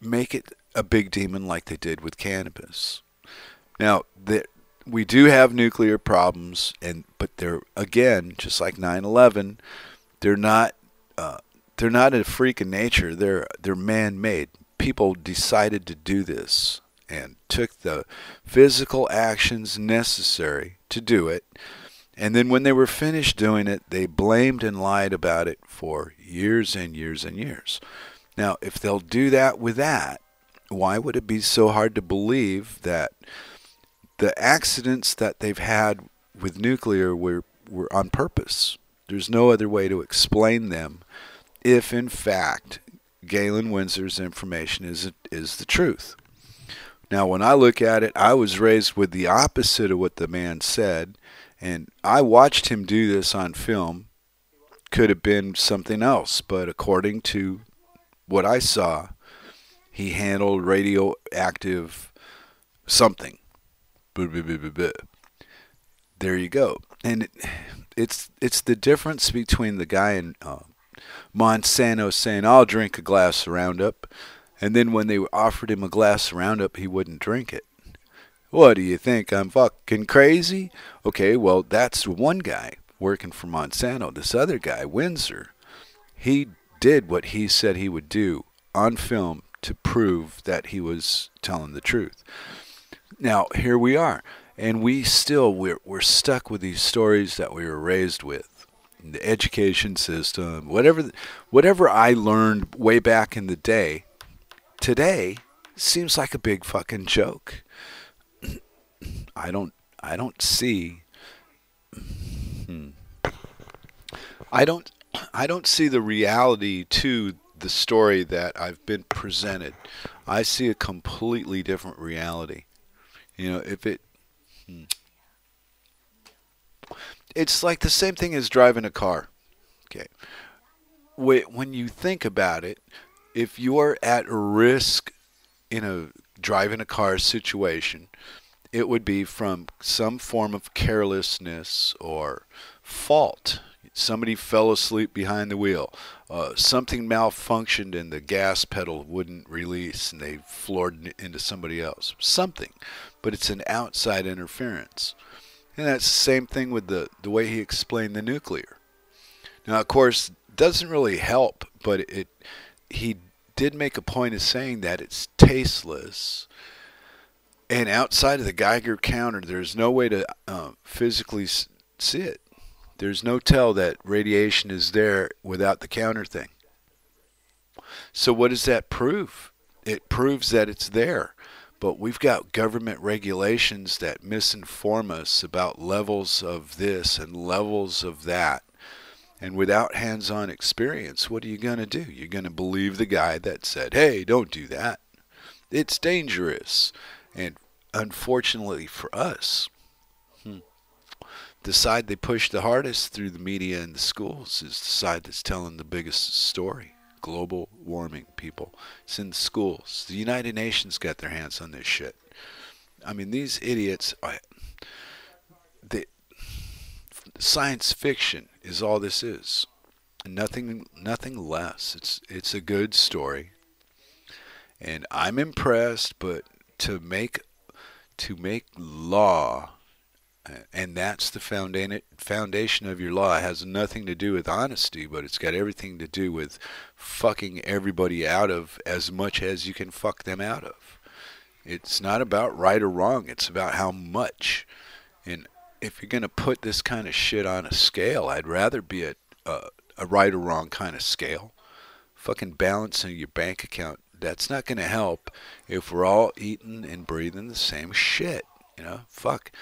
make it a big demon like they did with cannabis. Now, the, we do have nuclear problems, and but they're, again, just like nine eleven, they're not uh, they're not a freak of nature. They're they're man-made. People decided to do this and took the physical actions necessary to do it. And then when they were finished doing it, they blamed and lied about it for years and years and years. Now, if they'll do that with that, why would it be so hard to believe that the accidents that they've had with nuclear were, were on purpose? There's no other way to explain them if, in fact, Galen Windsor's information is, is the truth. Now, when I look at it, I was raised with the opposite of what the man said, and I watched him do this on film. Could have been something else, but according to what I saw, he handled radioactive something. There you go. And it, it's it's the difference between the guy in uh, Monsanto saying, I'll drink a glass of Roundup. And then when they offered him a glass of Roundup, he wouldn't drink it. What do you think? I'm fucking crazy? Okay, well, that's one guy working for Monsanto. This other guy, Windsor, he did what he said he would do on film to prove that he was telling the truth. Now, here we are. And we still, we're, we're stuck with these stories that we were raised with. The education system, whatever, whatever I learned way back in the day, today seems like a big fucking joke. I don't, I don't see, hmm, I don't, I don't see the reality to the story that I've been presented. I see a completely different reality. You know, if it hmm. it's like the same thing as driving a car. Okay, when you think about it, if you're at risk in a driving a car situation, it would be from some form of carelessness or fault. Somebody fell asleep behind the wheel. Uh, something malfunctioned and the gas pedal wouldn't release and they floored into somebody else. Something. But it's an outside interference. And that's the same thing with the, the way he explained the nuclear. Now, of course, it doesn't really help, but it he did make a point of saying that it's tasteless. And outside of the Geiger counter, there's no way to uh, physically see it. There's no tell that radiation is there without the counter thing. So what does that prove? It proves that it's there. But we've got government regulations that misinform us about levels of this and levels of that. And without hands-on experience, what are you going to do? You're going to believe the guy that said, hey, don't do that. It's dangerous. And unfortunately for us, hmm, the side they push the hardest through the media and the schools is the side that's telling the biggest story. Global warming, people. It's in the schools. The United Nations got their hands on this shit. I mean, these idiots, I, they, science fiction is all this is. Nothing, nothing less. It's, it's a good story. And I'm impressed, but to make, to make law, and that's the foundation foundation of your law. It has nothing to do with honesty, but it's got everything to do with fucking everybody out of as much as you can fuck them out of. It's not about right or wrong. It's about how much. And if you're going to put this kind of shit on a scale, I'd rather be a, a, a right or wrong kind of scale. Fucking balancing your bank account, that's not going to help if we're all eating and breathing the same shit. You know, fuck.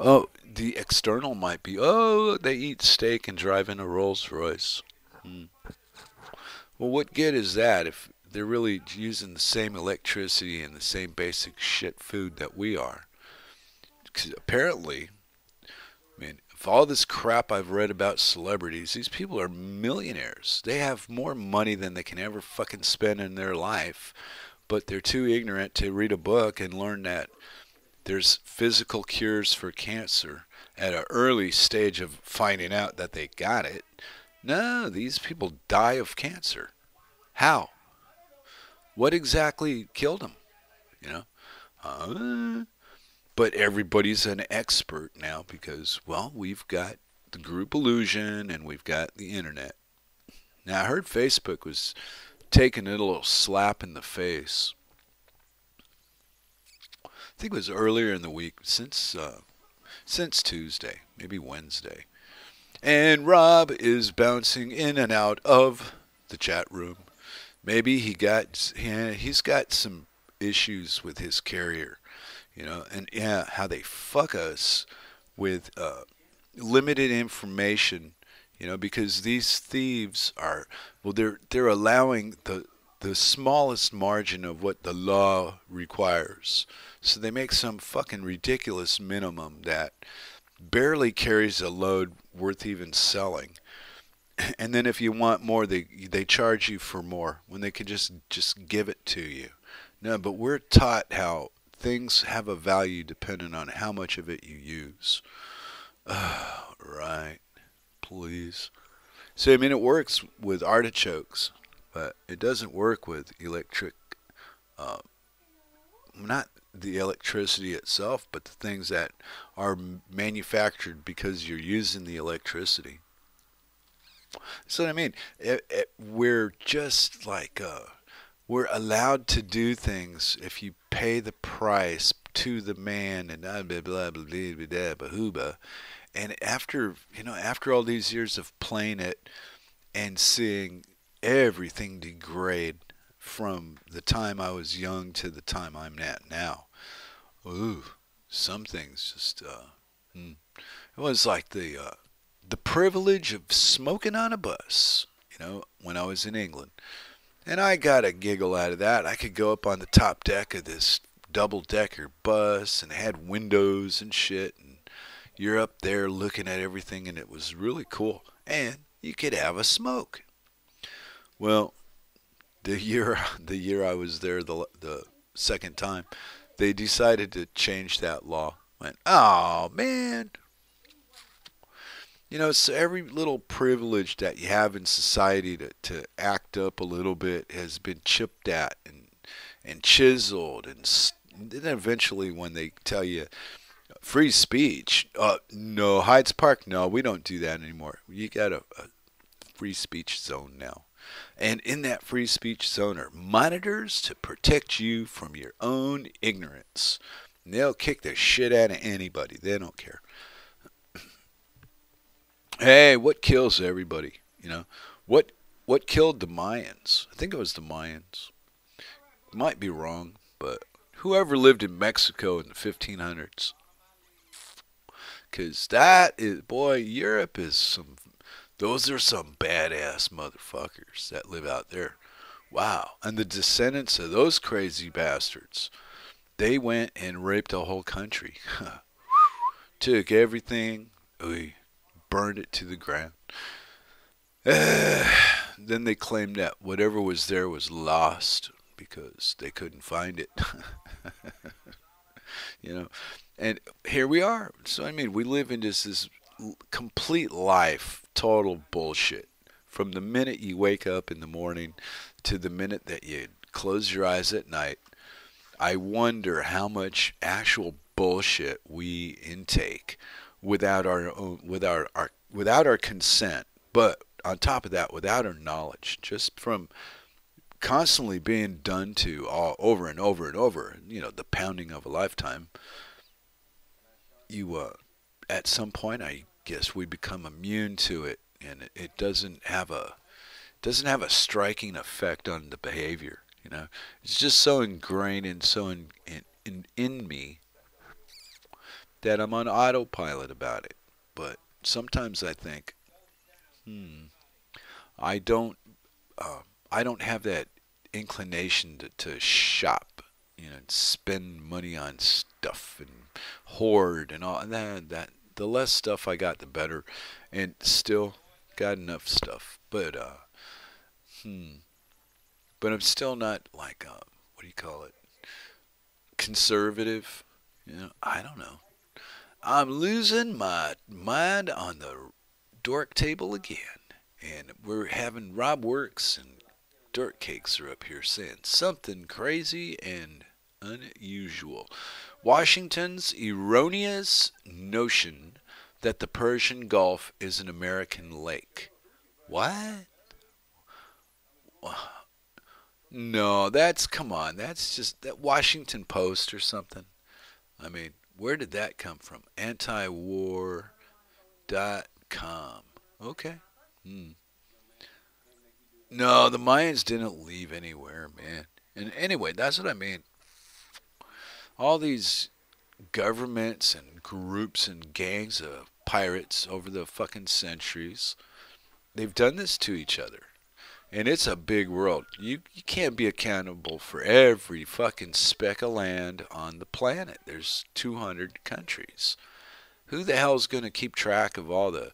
Oh, the external might be, oh, they eat steak and drive in a Rolls Royce. Hmm. Well, what good is that if they're really using the same electricity and the same basic shit food that we are? Because apparently, I mean, if all this crap I've read about celebrities, these people are millionaires. They have more money than they can ever fucking spend in their life, but they're too ignorant to read a book and learn that there's physical cures for cancer at an early stage of finding out that they got it. No, these people die of cancer. How? What exactly killed them? You know? Uh, but everybody's an expert now because, well, we've got the group illusion and we've got the internet. Now, I heard Facebook was taking it a little slap in the face. I think it was earlier in the week, since uh, since Tuesday, maybe Wednesday. And Rob is bouncing in and out of the chat room. Maybe he got he's got some issues with his carrier, you know. And yeah, how they fuck us with uh, limited information, you know, because these thieves are well, they're they're allowing the. the smallest margin of what the law requires. So they make some fucking ridiculous minimum that barely carries a load worth even selling. And then if you want more, they they charge you for more when they could just, just give it to you. No, but we're taught how things have a value dependent on how much of it you use. Oh, right. Please. So, I mean, it works with artichokes. But it doesn't work with electric, uh, not the electricity itself, but the things that are manufactured because you're using the electricity. So what I mean, it, it, we're just like, uh, we're allowed to do things if you pay the price to the man and blah, blah, blah, blah, blah, blah, blah, blah. And after, you know, after all these years of playing it and seeing everything degrade from the time I was young to the time I'm at now. Ooh, some things just, uh, mm. It was like the, uh, the privilege of smoking on a bus, you know, when I was in England. And I got a giggle out of that. I could go up on the top deck of this double-decker bus and it had windows and shit. And you're up there looking at everything and it was really cool. And you could have a smoke. Well, the year the year I was there the the second time, they decided to change that law. Went, oh man, you know, so every little privilege that you have in society to to act up a little bit has been chipped at and and chiseled, and then eventually when they tell you free speech, uh, no, Hyde's Park, no, we don't do that anymore. You got a, a free speech zone now. And in that free speech zone are monitors to protect you from your own ignorance. And they'll kick the shit out of anybody. They don't care. Hey, what kills everybody? You know, what what killed the Mayans? I think it was the Mayans. Might be wrong, but whoever lived in Mexico in the fifteen hundreds. Because that is, boy, Europe is some, those are some badass motherfuckers that live out there. Wow. And the descendants of those crazy bastards, they went and raped a whole country. Took everything, we burned it to the ground. Uh, then they claimed that whatever was there was lost because they couldn't find it. You know, and here we are. So, I mean, we live in this, this complete life, total bullshit. From the minute you wake up in the morning to the minute that you close your eyes at night, I wonder how much actual bullshit we intake without our own, without our, without our consent. But on top of that, without our knowledge, just from constantly being done to all over and over and over, you know, the pounding of a lifetime, you, uh, at some point, I guess we become immune to it, and it, it doesn't have a, doesn't have a striking effect on the behavior. You know, it's just so ingrained and so in, in, in, in me that I'm on autopilot about it. But sometimes I think, hmm, I don't, uh, I don't have that inclination to, to shop, you know, and spend money on stuff and hoard and all. And that, that, the less stuff I got, the better. And still got enough stuff. But, uh, hmm, but I'm still not like, uh, what do you call it? Conservative. You know, I don't know. I'm losing my mind on the dork table again. And we're having Rob Works and Dirt Cakes are up here saying something crazy and unusual. Washington's erroneous notion that the Persian Gulf is an American lake. What? No, that's, come on, that's just that Washington Post or something. I mean, where did that come from? Antiwar dot com. Okay. Hmm. No, the Mayans didn't leave anywhere, man. And anyway, that's what I mean. All these governments and groups and gangs of pirates over the fucking centuries, they've done this to each other. And it's a big world. You, you can't be accountable for every fucking speck of land on the planet. There's two hundred countries. Who the hell's going to keep track of all the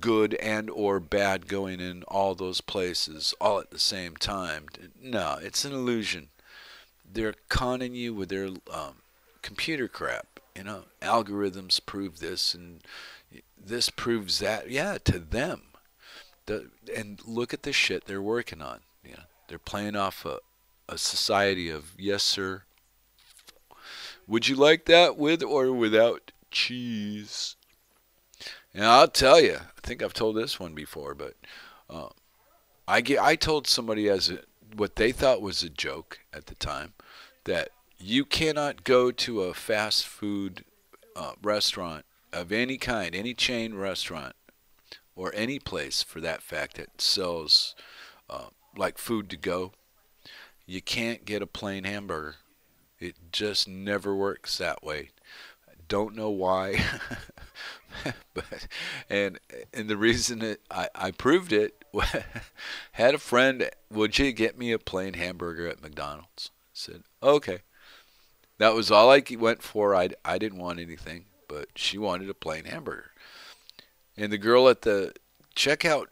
good and or bad going in all those places all at the same time? No, it's an illusion. They're conning you with their um, computer crap. You know, algorithms prove this and this proves that. Yeah, to them. The, and look at the shit they're working on. You know, they're playing off a, a society of, yes, sir. Would you like that with or without cheese? And I'll tell you, I think I've told this one before, but uh, I get, I told somebody as a, what they thought was a joke at the time, that you cannot go to a fast food uh, restaurant of any kind, any chain restaurant, or any place for that fact that sells uh, like food to go. You can't get a plain hamburger. It just never works that way. I don't know why. but and and the reason that I, I proved it, had a friend, would you get me a plain hamburger at McDonald's? I said, okay. That was all I went for. I, I didn't want anything, but she wanted a plain hamburger. And the girl at the checkout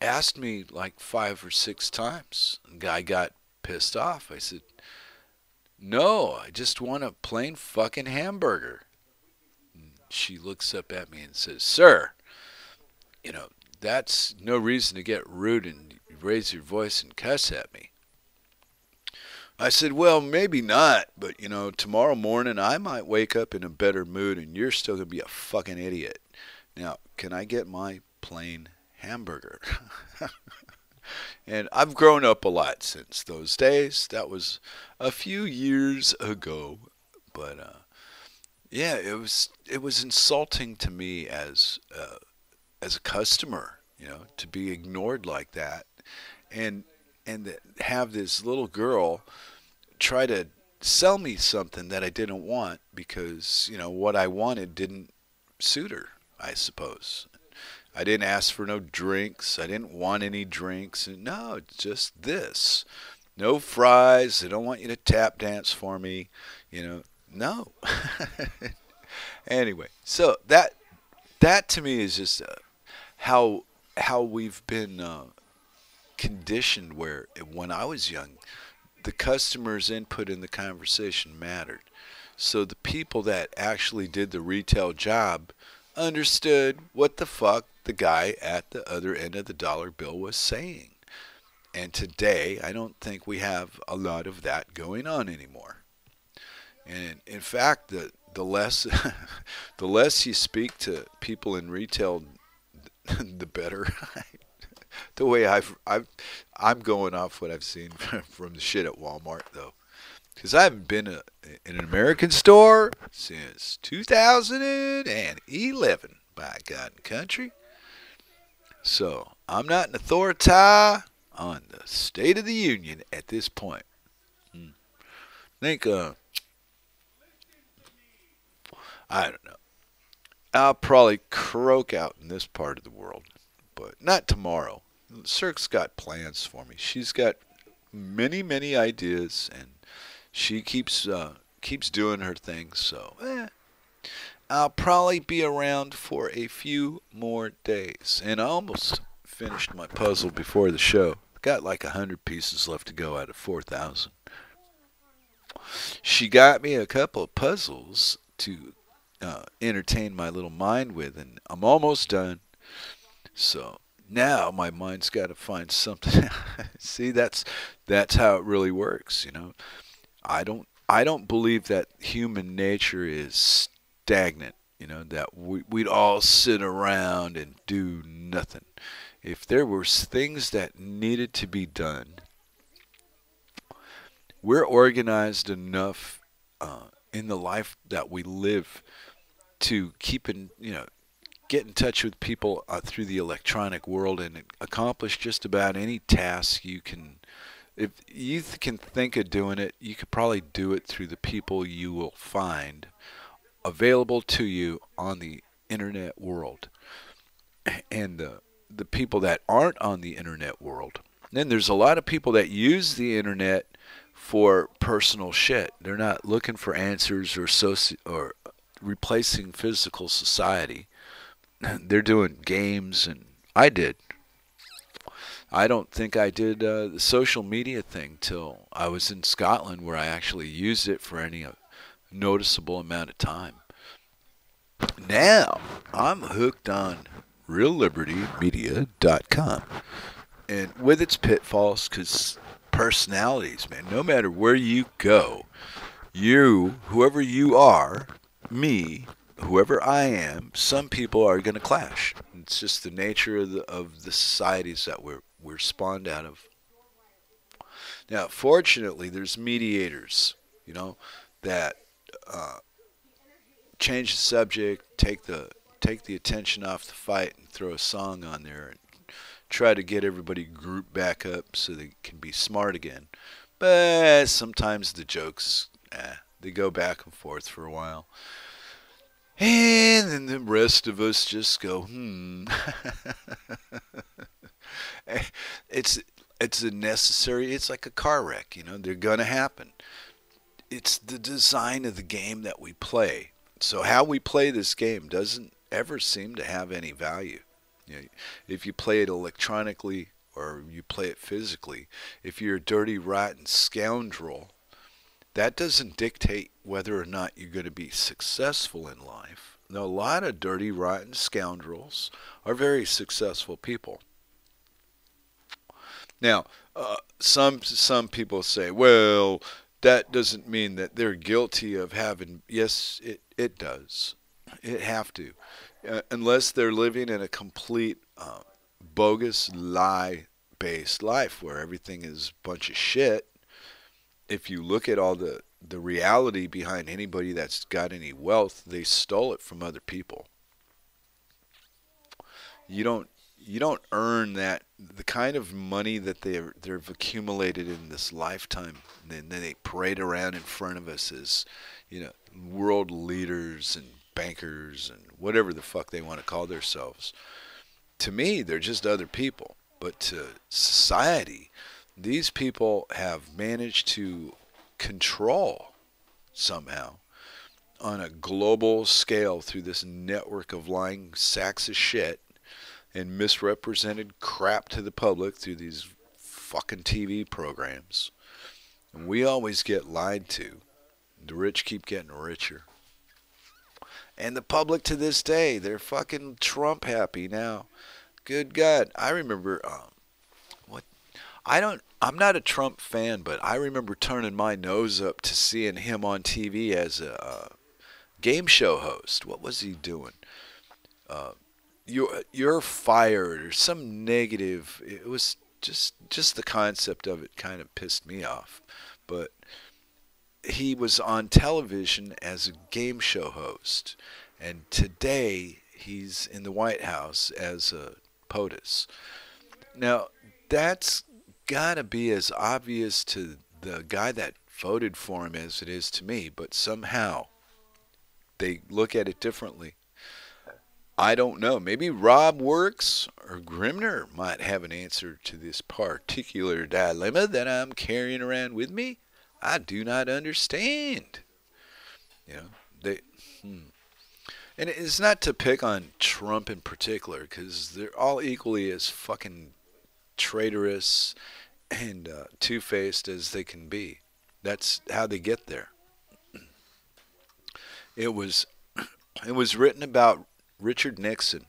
asked me like five or six times. The guy got pissed off. I said, no, I just want a plain fucking hamburger. And she looks up at me and says, sir, you know, that's no reason to get rude and raise your voice and cuss at me. I said, well, maybe not, but, you know, tomorrow morning I might wake up in a better mood and you're still going to be a fucking idiot. Now, can I get my plain hamburger? And I've grown up a lot since those days. That was a few years ago. But, uh, yeah, it was it was insulting to me as uh, as a customer, you know, to be ignored like that, and and have this little girl try to sell me something that I didn't want because, you know, what I wanted didn't suit her, I suppose. I didn't ask for no drinks. I didn't want any drinks. No, just this. No fries. They don't want you to tap dance for me. You know, no. Anyway, so that that to me is just uh, how how we've been uh, conditioned. Where when I was young, the customer's input in the conversation mattered. So the people that actually did the retail job understood what the fuck the guy at the other end of the dollar bill was saying. And today, I don't think we have a lot of that going on anymore. And in fact, the the less the less you speak to people in retail, the better. The way I've, I've I'm going off what I've seen from the shit at Walmart, though, because I haven't been a, in an American store since two thousand eleven, by God and country. So I'm not an authority on the State of the Union at this point. Hmm. I think, uh, I don't know. I'll probably croak out in this part of the world, but not tomorrow. Cirque's got plans for me. She's got many, many ideas, and she keeps uh, keeps doing her thing, so eh, I'll probably be around for a few more days. And I almost finished my puzzle before the show. Got like a hundred pieces left to go out of four thousand. She got me a couple of puzzles to uh, entertain my little mind with, and I'm almost done. So now my mind's got to find something. See, that's that's how it really works, you know. I don't I don't believe that human nature is stagnant, you know, that we, we'd all sit around and do nothing. If there were things that needed to be done, we're organized enough uh, in the life that we live to keep in, you know, get in touch with people uh, through the electronic world and accomplish just about any task you can. If you can think of doing it, you could probably do it through the people you will find available to you on the internet world. And the, the people that aren't on the internet world. And then there's a lot of people that use the internet for personal shit. They're not looking for answers or soci or replacing physical society. They're doing games, and I did. I don't think I did uh, the social media thing till I was in Scotland, where I actually used it for any uh, noticeable amount of time. Now, I'm hooked on Real Liberty Media dot com, and with its pitfalls, because personalities, man, no matter where you go, you, whoever you are, me, whoever I am, some people are going to clash. It's just the nature of the, of the societies that we're we're spawned out of. Now, fortunately, there's mediators, you know, that uh, change the subject, take the take the attention off the fight, and throw a song on there, and try to get everybody grouped back up so they can be smart again. But sometimes the jokes, eh, they go back and forth for a while. And then the rest of us just go, hmm. It's it's a necessary, it's like a car wreck, you know, they're going to happen. It's the design of the game that we play. So how we play this game doesn't ever seem to have any value. You know, if you play it electronically or you play it physically, if you're a dirty, rotten scoundrel, that doesn't dictate whether or not you're going to be successful in life. Now, a lot of dirty, rotten scoundrels are very successful people. Now, uh, some some people say, well, that doesn't mean that they're guilty of having... Yes, it, it does. It have to. Uh, unless they're living in a complete uh, bogus, lie-based life where everything is a bunch of shit. If you look at all the, the reality behind anybody that's got any wealth, they stole it from other people. you don't you don't earn that, the kind of money that they they've accumulated in this lifetime, and then they parade around in front of us as, you know, world leaders and bankers and whatever the fuck they want to call themselves. To me, they're just other people. But to society, these people have managed to control somehow on a global scale through this network of lying sacks of shit and misrepresented crap to the public through these fucking T V programs. And we always get lied to. The rich keep getting richer. And the public to this day, they're fucking Trump happy now. Good God. I remember, um, what, I don't, I'm not a Trump fan, but I remember turning my nose up to seeing him on T V as a uh, game show host. What was he doing? Uh, you're, you're fired or some negative. It was just, just the concept of it kind of pissed me off. But he was on television as a game show host. And today he's in the White House as a POTUS. Now, that's got to be as obvious to the guy that voted for him as it is to me, but somehow they look at it differently. I don't know. Maybe Rob Works or Grimnir might have an answer to this particular dilemma that I'm carrying around with me. I do not understand. You know, they... Hmm. And it's not to pick on Trump in particular, because they're all equally as fucking traitorous and uh, two-faced as they can be. That's how they get there. It was, it was written about Richard Nixon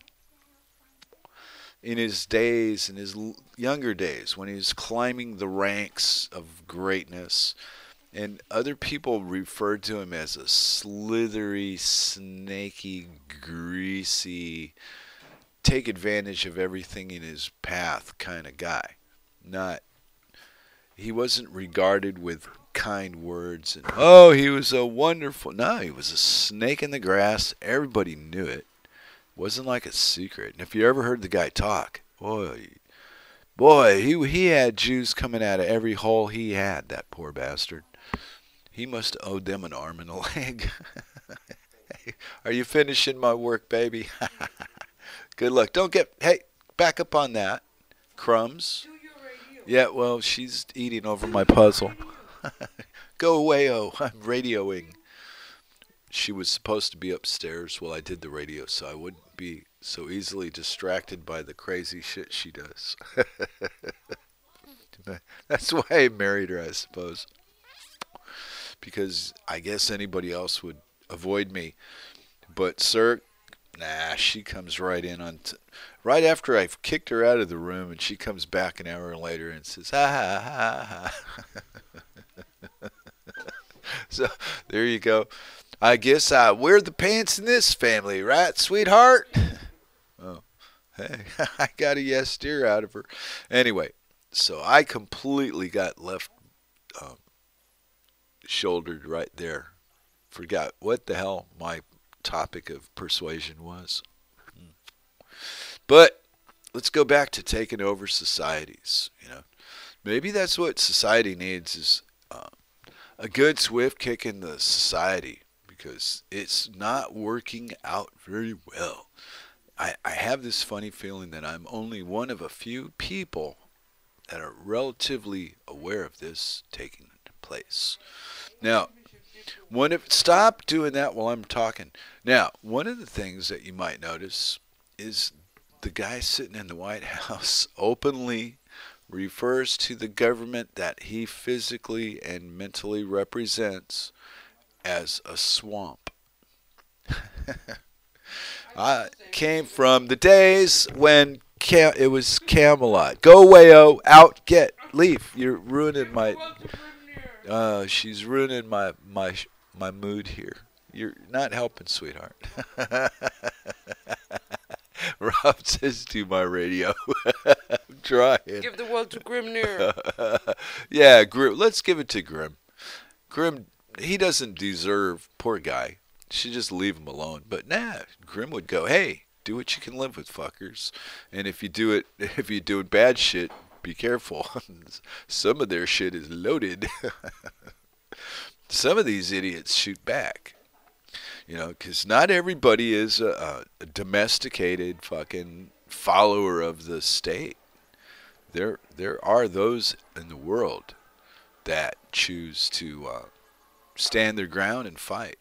in his days, in his younger days, when he was climbing the ranks of greatness. And other people referred to him as a slithery, snaky, greasy, take advantage of everything in his path kind of guy. Not, he wasn't regarded with kind words. And, oh, he was a wonderful, no, he was a snake in the grass. Everybody knew it. It wasn't like a secret. And if you ever heard the guy talk, boy, boy, he, he had Jews coming out of every hole he had, that poor bastard. He must owe them an arm and a leg. Hey, are you finishing my work, baby? Good luck. Don't get... Hey, back up on that. Crumbs. Yeah, well, she's eating over my puzzle. Go away, oh, I'm radioing. She was supposed to be upstairs while I did the radio, so I wouldn't be so easily distracted by the crazy shit she does. That's why I married her, I suppose. Because I guess anybody else would avoid me. But, sir, nah, she comes right in on... T right after I've kicked her out of the room, and she comes back an hour later and says, ha, ha, ha, ha. So, there you go. I guess I wear the pants in this family, right, sweetheart? Oh, hey, I got a yes dear out of her. Anyway, so I completely got left... Um, shouldered right there. Forgot what the hell my topic of persuasion was. But let's go back to taking over societies. You know, maybe that's what society needs, is um, a good swift kick in the society, because it's not working out very well. I, I have this funny feeling that I'm only one of a few people that are relatively aware of this taking place. Now, one of stop doing that while I'm talking. Now, one of the things that you might notice is the guy sitting in the White House openly refers to the government that he physically and mentally represents as a swamp. I came from the days when Cam it was Camelot. Go away, oh, out, get, leave. You're ruining my... Uh, she's ruining my my my mood here. You're not helping, sweetheart. Rob says, "Do my radio." I'm trying. Give the world to Grimnir. Yeah, Grim. Let's give it to Grim. Grim. He doesn't deserve. Poor guy. Should just leave him alone. But nah, Grim would go, "Hey, do what you can live with, fuckers. And if you do it, if you're doing bad shit, be careful. Some of their shit is loaded. Some of these idiots shoot back. You know, because not everybody is a, a domesticated fucking follower of the state. There, there are those in the world that choose to uh, stand their ground and fight.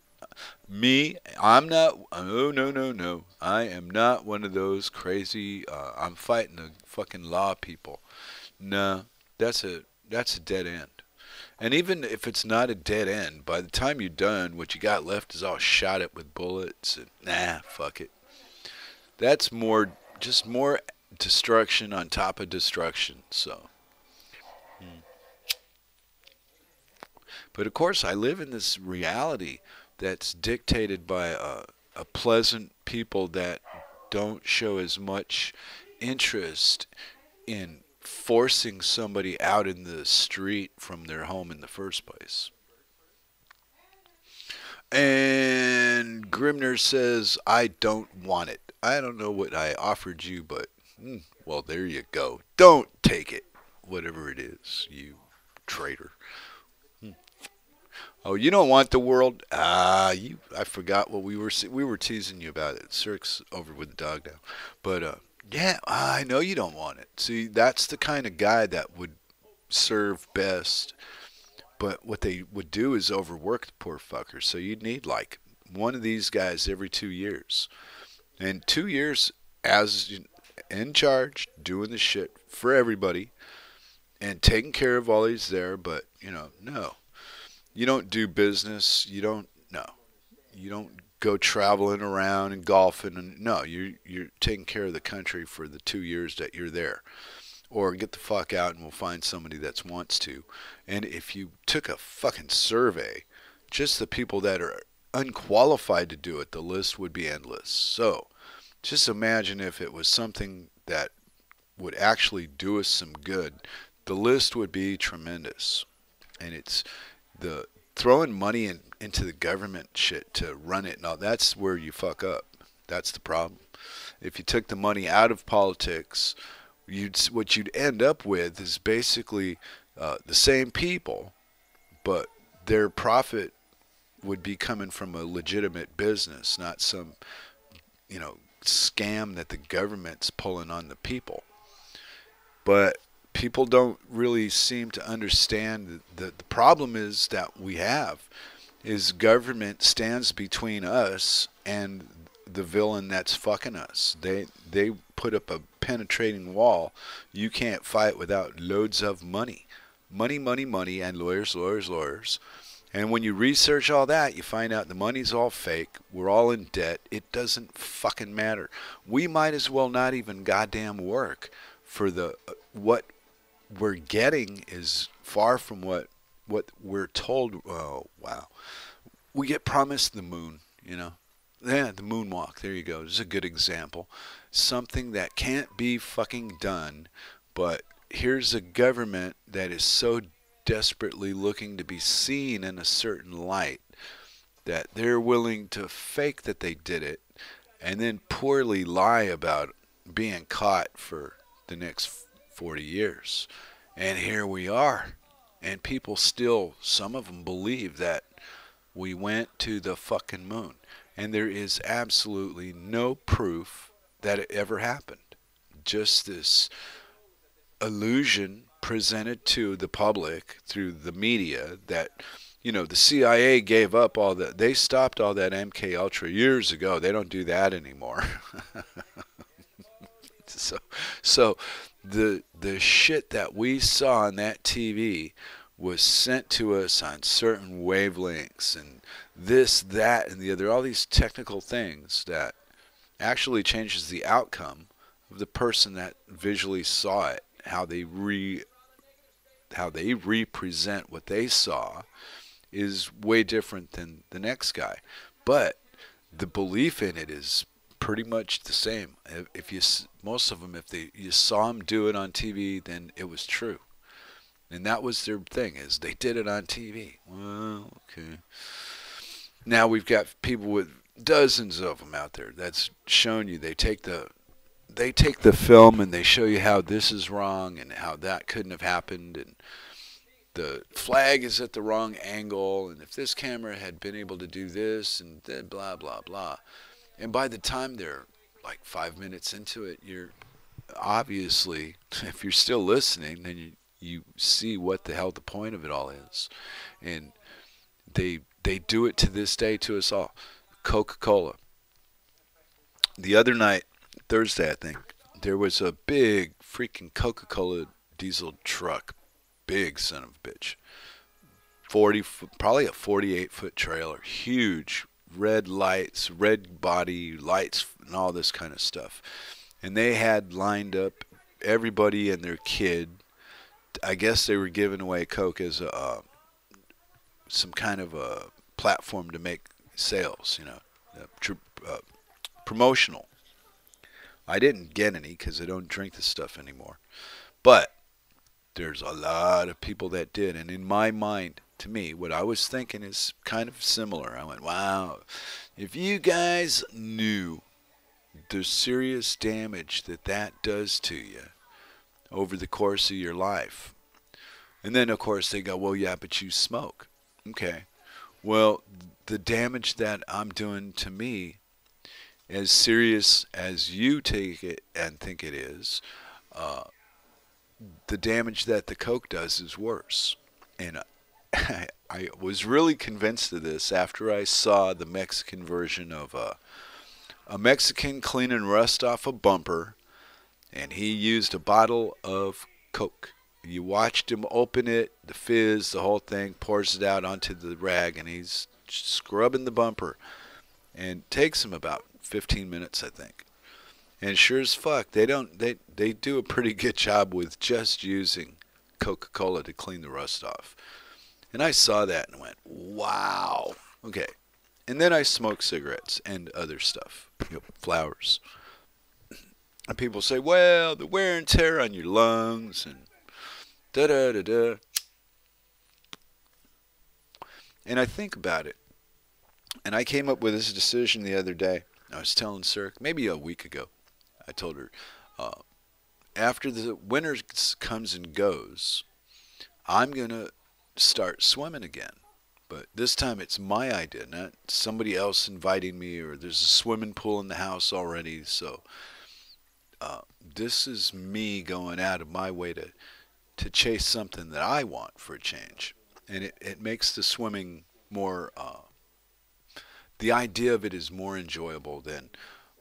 Me, I'm not. Oh no, no, no! I am not one of those crazy. Uh, I'm fighting the fucking law people. No, that's a that's a dead end. And even if it's not a dead end, by the time you're done, what you got left is all shot up with bullets. And nah, fuck it. That's more, just more destruction on top of destruction. So, hmm. But of course, I live in this reality that's dictated by a, a pleasant people that don't show as much interest in forcing somebody out in the street from their home in the first place. And Grimnir says, I don't want it. I don't know what I offered you, but, mm, well, there you go. Don't take it, whatever it is, you traitor. Oh, you don't want the world? Ah, you. I forgot what we were we were teasing you about it. Cirque's over with the dog now, but uh, yeah, I know you don't want it. See, that's the kind of guy that would serve best. But what they would do is overwork the poor fucker. So you'd need like one of these guys every two years, and two years as in charge, doing the shit for everybody, and taking care of all these there. But you know, no. You don't do business. You don't no. You don't go traveling around and golfing. And no, you you're taking care of the country for the two years that you're there, or get the fuck out and we'll find somebody that wants to. And if you took a fucking survey, just the people that are unqualified to do it, the list would be endless. So, just imagine if it was something that would actually do us some good. The list would be tremendous, and it's. The throwing money in, into the government shit to run it and all, that's where you fuck up. That's the problem. If you took the money out of politics, you'd what you'd end up with is basically uh, the same people, but their profit would be coming from a legitimate business, not some, you know, scam that the government's pulling on the people. But people don't really seem to understand that the problem is that we have is government stands between us and the villain that's fucking us. They they put up a penetrating wall. You can't fight without loads of money. Money, money, money, and lawyers, lawyers, lawyers. And when you research all that, you find out the money's all fake. We're all in debt. It doesn't fucking matter. We might as well not even goddamn work for the what we're getting is far from what what we're told. Oh wow, we get promised the moon, you know. Yeah, the moonwalk, there you go. This is a good example, something that can't be fucking done. But here's a government that is so desperately looking to be seen in a certain light that they're willing to fake that they did it and then poorly lie about being caught for the next forty years. And here we are, and people still, some of them believe that we went to the fucking moon, and there is absolutely no proof that it ever happened. Just this illusion presented to the public through the media that, you know, the C I A gave up all that. They stopped all that M K Ultra years ago. They don't do that anymore. so so The the shit that we saw on that T V was sent to us on certain wavelengths and this, that, and the other, all these technical things that actually changes the outcome of the person that visually saw it, how they re how they represent what they saw is way different than the next guy. But the belief in it is pretty much the same. If you most of them, if they you saw them do it on T V, then it was true, and that was their thing is they did it on T V. Well, okay. Now we've got people with dozens of them out there that's shown you they take the they take the film and they show you how this is wrong and how that couldn't have happened and the flag is at the wrong angle and if this camera had been able to do this and then blah blah blah. And by the time they're like five minutes into it, you're obviously, if you're still listening, then you you see what the hell the point of it all is. And they they do it to this day to us all. Coca-Cola. The other night, Thursday, I think, there was a big freaking Coca-Cola diesel truck. Big son of a bitch. forty, probably a forty-eight foot trailer. Huge. Red lights, red body lights, and all this kind of stuff. And they had lined up everybody and their kid. I guess they were giving away Coke as a, uh, some kind of a platform to make sales, you know, uh, tr uh, promotional. I didn't get any because I don't drink this stuff anymore. But there's a lot of people that did. And in my mind, to me, what I was thinking is kind of similar. I went, wow, if you guys knew the serious damage that that does to you over the course of your life. And then, of course, they go, well, yeah, but you smoke. Okay. Well, the damage that I'm doing to me, as serious as you take it and think it is, uh, the damage that the Coke does is worse. And I, I was really convinced of this after I saw the Mexican version of uh, a Mexican cleaning rust off a bumper, and he used a bottle of Coke. You watched him open it, the fizz, the whole thing, pours it out onto the rag, and he's scrubbing the bumper. And takes him about fifteen minutes, I think. And sure as fuck, they don't they they do a pretty good job with just using Coca-Cola to clean the rust off. And I saw that and went, wow. Okay. And then I smoke cigarettes and other stuff, you know, flowers. And people say, well, the wear and tear on your lungs and da-da-da-da. And I think about it. And I came up with this decision the other day. I was telling Cirque, maybe a week ago, I told her, uh, after the winter comes and goes, I'm going to start swimming again. But this time it's my idea, not somebody else inviting me, or there's a swimming pool in the house already, so... Uh, this is me going out of my way to to chase something that I want for a change. And it, it makes the swimming more, uh, the idea of it is more enjoyable than,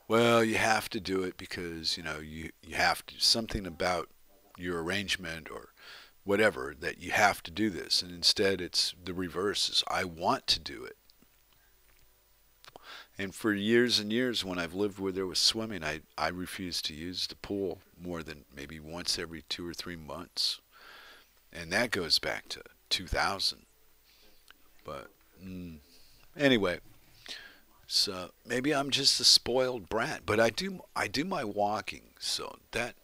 well, you have to do it because, you know, you, you have to, something about your arrangement or whatever, that you have to do this. And instead it's the reverse, is I want to do it. And for years and years, when I've lived where there was swimming, I, I refused to use the pool more than maybe once every two or three months. And that goes back to two thousand. But mm, anyway, so maybe I'm just a spoiled brat. But I do, I do my walking, so that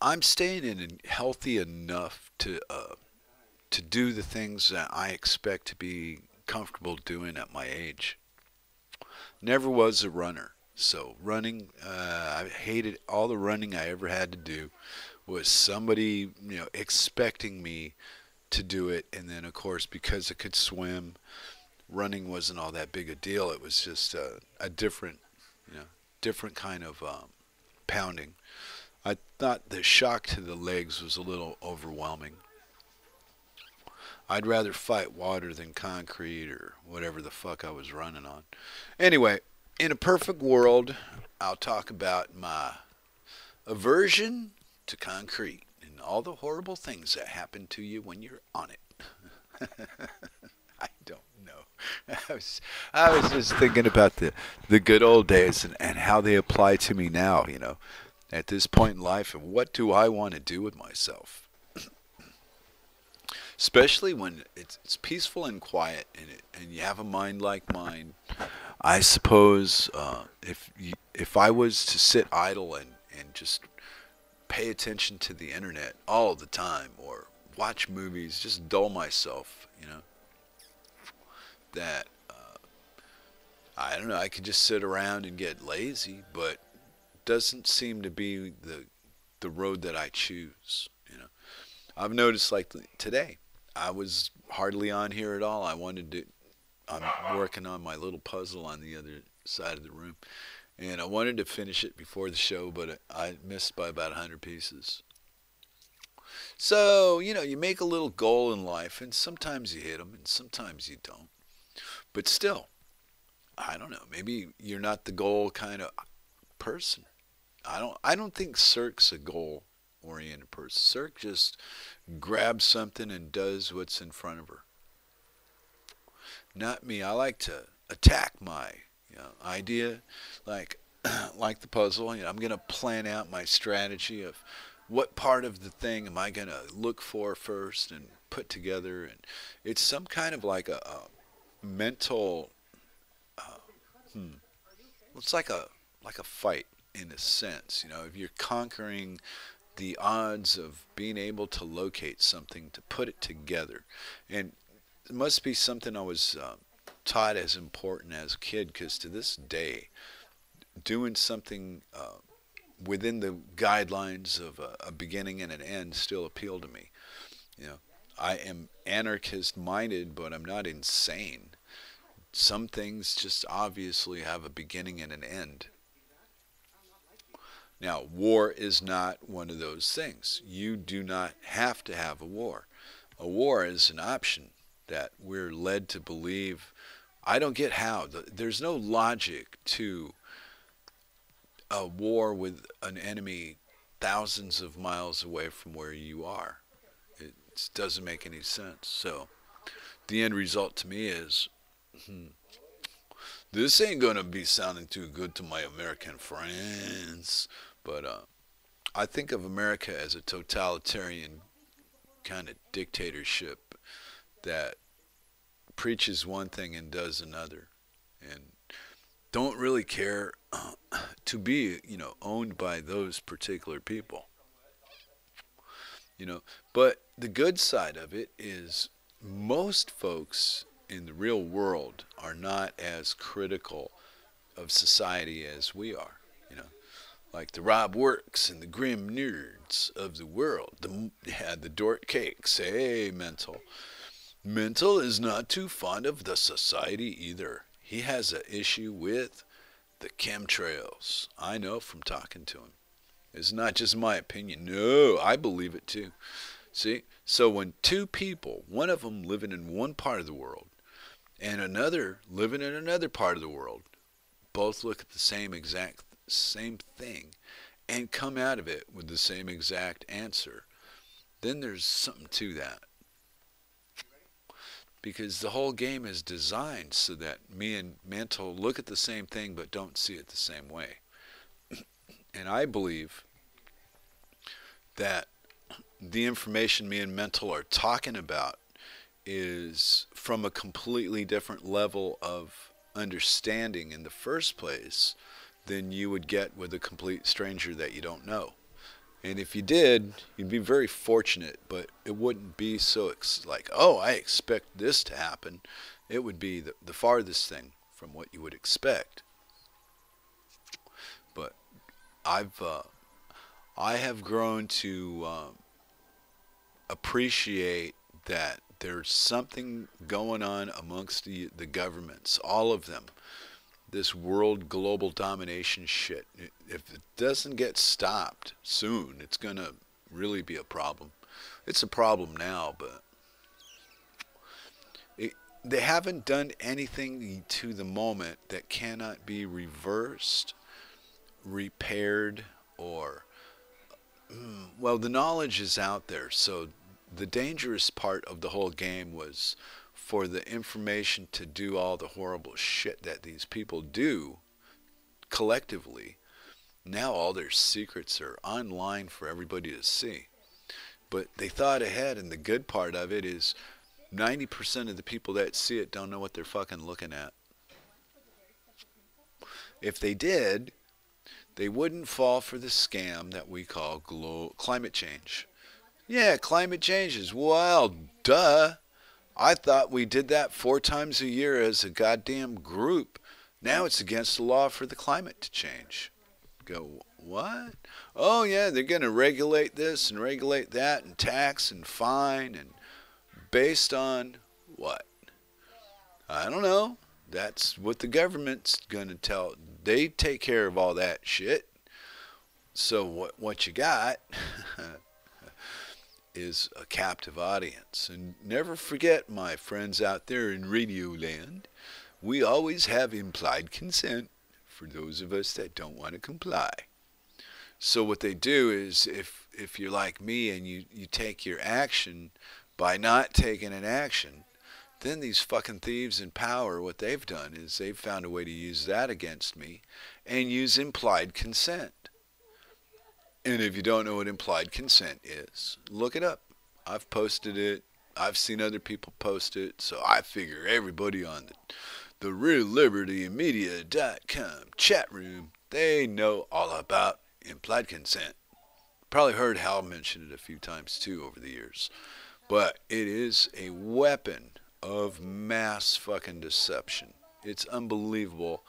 I'm staying in healthy enough to, uh, to do the things that I expect to be comfortable doing at my age. Never was a runner, so running, uh, I hated all the running I ever had to do was somebody, you know, expecting me to do it. And then, of course, because I could swim, running wasn't all that big a deal. It was just a, a different, you know, different kind of um, pounding. I thought the shock to the legs was a little overwhelming. I'd rather fight water than concrete or whatever the fuck I was running on. Anyway, in a perfect world, I'll talk about my aversion to concrete and all the horrible things that happen to you when you're on it. I don't know. I was, I was just thinking about the, the good old days and, and how they apply to me now, you know, at this point in life. And what do I want to do with myself? Especially when it's, it's peaceful and quiet, and it, and you have a mind like mine. I suppose uh, if you, if I was to sit idle and and just pay attention to the internet all the time, or watch movies, just dull myself, you know, that uh, I don't know, I could just sit around and get lazy, but it doesn't seem to be the the road that I choose, you know. I've noticed, like today, I was hardly on here at all. I wanted to, I'm working on my little puzzle on the other side of the room, and I wanted to finish it before the show, but I missed by about one hundred pieces. So, you know, you make a little goal in life, and sometimes you hit them, and sometimes you don't. But still, I don't know, maybe you're not the goal kind of person. I don't I don't think Cirque's a goal-oriented person. Cirque just grabs something and does what's in front of her. Not me. I like to attack my, you know, idea, like like the puzzle. You know, I'm going to plan out my strategy of what part of the thing am I going to look for first and put together. And it's some kind of like a, a mental... Hmm. It's like a like a fight in a sense, you know. If you're conquering the odds of being able to locate something to put it together, and it must be something I was uh, taught as important as a kid, because to this day, doing something uh, within the guidelines of a, a beginning and an end still appealed to me. You know, I am anarchist-minded, but I'm not insane. Some things just obviously have a beginning and an end. Now, war is not one of those things. You do not have to have a war. A war is an option that we're led to believe. I don't get how. There's no logic to a war with an enemy thousands of miles away from where you are. It doesn't make any sense. So the end result to me is, Hmm. this ain't gonna be sounding too good to my American friends, but uh, I think of America as a totalitarian kind of dictatorship that preaches one thing and does another, and don't really care uh, to be, you know, owned by those particular people, you know. But the good side of it is most folks in the real world are not as critical of society as we are, you know, like the Rob Works and the Grimnirs of the world, the, yeah, the Dort Cakes. Hey, Mental. Mental is not too fond of the society either. He has an issue with the chemtrails. I know from talking to him. It's not just my opinion. No, I believe it too. See, so when two people, one of them living in one part of the world, and another living in another part of the world, both look at the same exact same thing and come out of it with the same exact answer, then there's something to that. Because the whole game is designed so that me and Mental look at the same thing but don't see it the same way. And I believe that the information me and Mental are talking about is from a completely different level of understanding in the first place than you would get with a complete stranger that you don't know. And if you did, you'd be very fortunate, but it wouldn't be so ex like, oh, I expect this to happen. It would be the, the farthest thing from what you would expect. But I've, uh, I have grown to um, appreciate that there's something going on amongst the, the governments, all of them. This world global domination shit. If it doesn't get stopped soon, it's going to really be a problem. It's a problem now, but it, they haven't done anything to the moment that cannot be reversed, repaired, or... Well, the knowledge is out there, so the dangerous part of the whole game was for the information to do all the horrible shit that these people do collectively. Now all their secrets are online for everybody to see. But they thought ahead, and the good part of it is ninety percent of the people that see it don't know what they're fucking looking at. If they did, they wouldn't fall for the scam that we call glo climate change. Yeah, climate change is wild. Duh. I thought we did that four times a year as a goddamn group. Now it's against the law for the climate to change. Go, what? Oh, yeah, they're going to regulate this and regulate that and tax and fine, and based on what? I don't know. That's what the government's going to tell. They take care of all that shit. So what, what you got is a captive audience. And never forget, my friends out there in Radio Land, we always have implied consent for those of us that don't want to comply. So what they do is, if if you're like me and you, you take your action by not taking an action, then these fucking thieves in power, what they've done is they've found a way to use that against me and use implied consent. And if you don't know what implied consent is, look it up. I've posted it. I've seen other people post it. So I figure everybody on the, the Real Liberty Media dot com chat room, they know all about implied consent. Probably heard Hal mention it a few times too over the years. But it is a weapon of mass fucking deception. It's unbelievable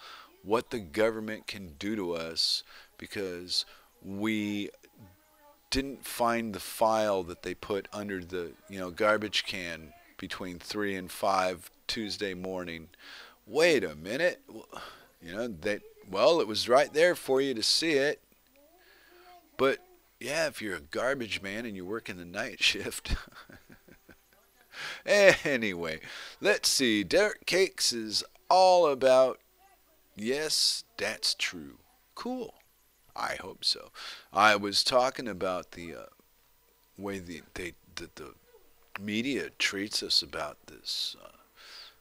what the government can do to us because we didn't find the file that they put under the, you know, garbage can between three and five Tuesday morning. Wait a minute, you know that. Well, it was right there for you to see it. But yeah, if you're a garbage man and you work in the night shift. Anyway, let's see. Derek Cakes is all about, yes, that's true. Cool. I hope so. I was talking about the uh, way the, they, the, the media treats us about this uh,